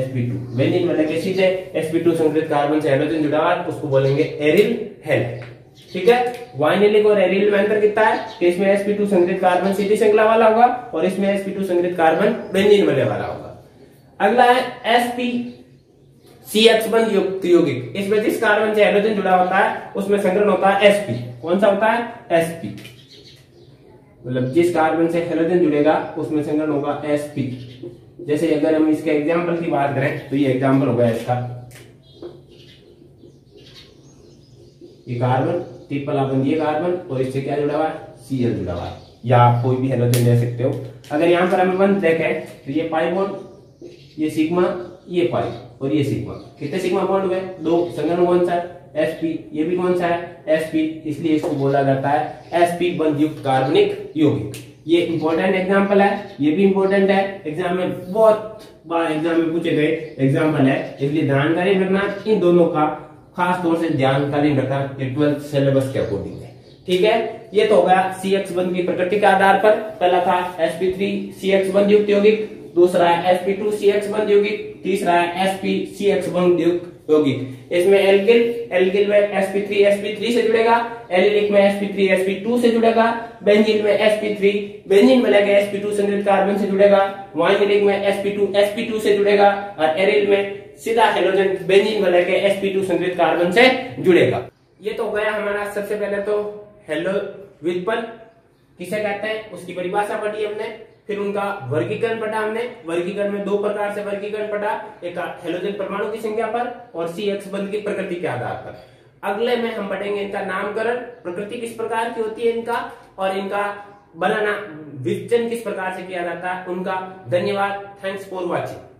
sp2, बेंजीन वाले के सीधे sp2 संकरित कार्बन से हाइड्रोजन जुड़ा हुआ है उसको बोलेंगे एरिल हैलाइड। ठीक है, वाइनिलिक और एरिल में अंतर कितना है कि इसमें sp2 संकरित कार्बन सीधी श्रृंखला वाला होगा और इसमें sp2 संकरित कार्बन बेंजीन वाले वाला होगा। अगला है sp CH1 युक्त यौगिक, इसमें जिस कार्बन से हेलोजन जुड़ा होता है उसमें संकरण होता है sp, कौन सा होता है sp, मतलब जिस कार्बन से हेलोजन जुड़ेगा उसमें संकरण होगा sp। जैसे अगर हम इसके एग्जांपल की बात करें तो ये एग्जांपल होगा इसका, ये कार्बन ट्रिपल आपन ये कार्बन और इससे क्या जुड़ा हुआ है Cl जुड़ा हुआ है, या आप कोई भी हेलोजन ले सकते हो। अगर यहाँ पर हम बंद देखें तो ये पाई बॉन्ड, ये सिग्मा, ये पाई और ये सिग्मा, कितने सिग्मा बॉन्ड हुए? दो। संकरण कौन सा है sp, ये भी कौन सा है sp, इसलिए इसको बोला जाता है sp1 युक्त कार्बनिक यौगिक। ये इंपॉर्टेंट एग्जांपल है, ये भी इंपॉर्टेंट है, एग्जाम में बहुत बार एग्जाम में पूछे गए एग्जांपल है, इसलिए ध्यान करें रखना, इन दोनों का खास तौर से ध्यान करें रखना, ये 12th सिलेबस के अकॉर्डिंग है। ठीक है, ये तो होगा CH1 की प्रकृति के आधार पर। पहला था sp3 CH1 युक्त यौगिक, दूसरा है sp2 CH1 यौगिक, तीसरा है sp CH1 युक्त यौगिक। इसमें एल्किल में sp3 से जुड़ेगा, एलिलिक में sp3 sp2 से जुड़ेगा, बेंजीन में sp3 बेंजीन में लगे sp2 संकरित कार्बन से जुड़ेगा, वाइनिलिक में sp2 sp2 से जुड़ेगा और एरिल में सीधा हेलोजन बेंजीन में लगे sp2 संकरित कार्बन से जुड़ेगा। ये तो गया हमारा सबसे पहले तो हेलो व्युत्पन्न किसे कहते हैं उसकी परिभाषा पढ़ी हमने, फिर उनका वर्गीकरण पटा हमने। वर्गीकरण में दो प्रकार से वर्गीकरण पटा, एक हेलोजन परमाणु की संख्या पर और CH1 की प्रकृति के आधार पर। अगले में हम पढ़ेंगे इनका नामकरण, प्रकृति किस प्रकार की होती है इनका और इनका बनाना विभाजन किस प्रकार से किया जाता है उनका। धन्यवाद, थैंक्स फॉर वॉचिंग।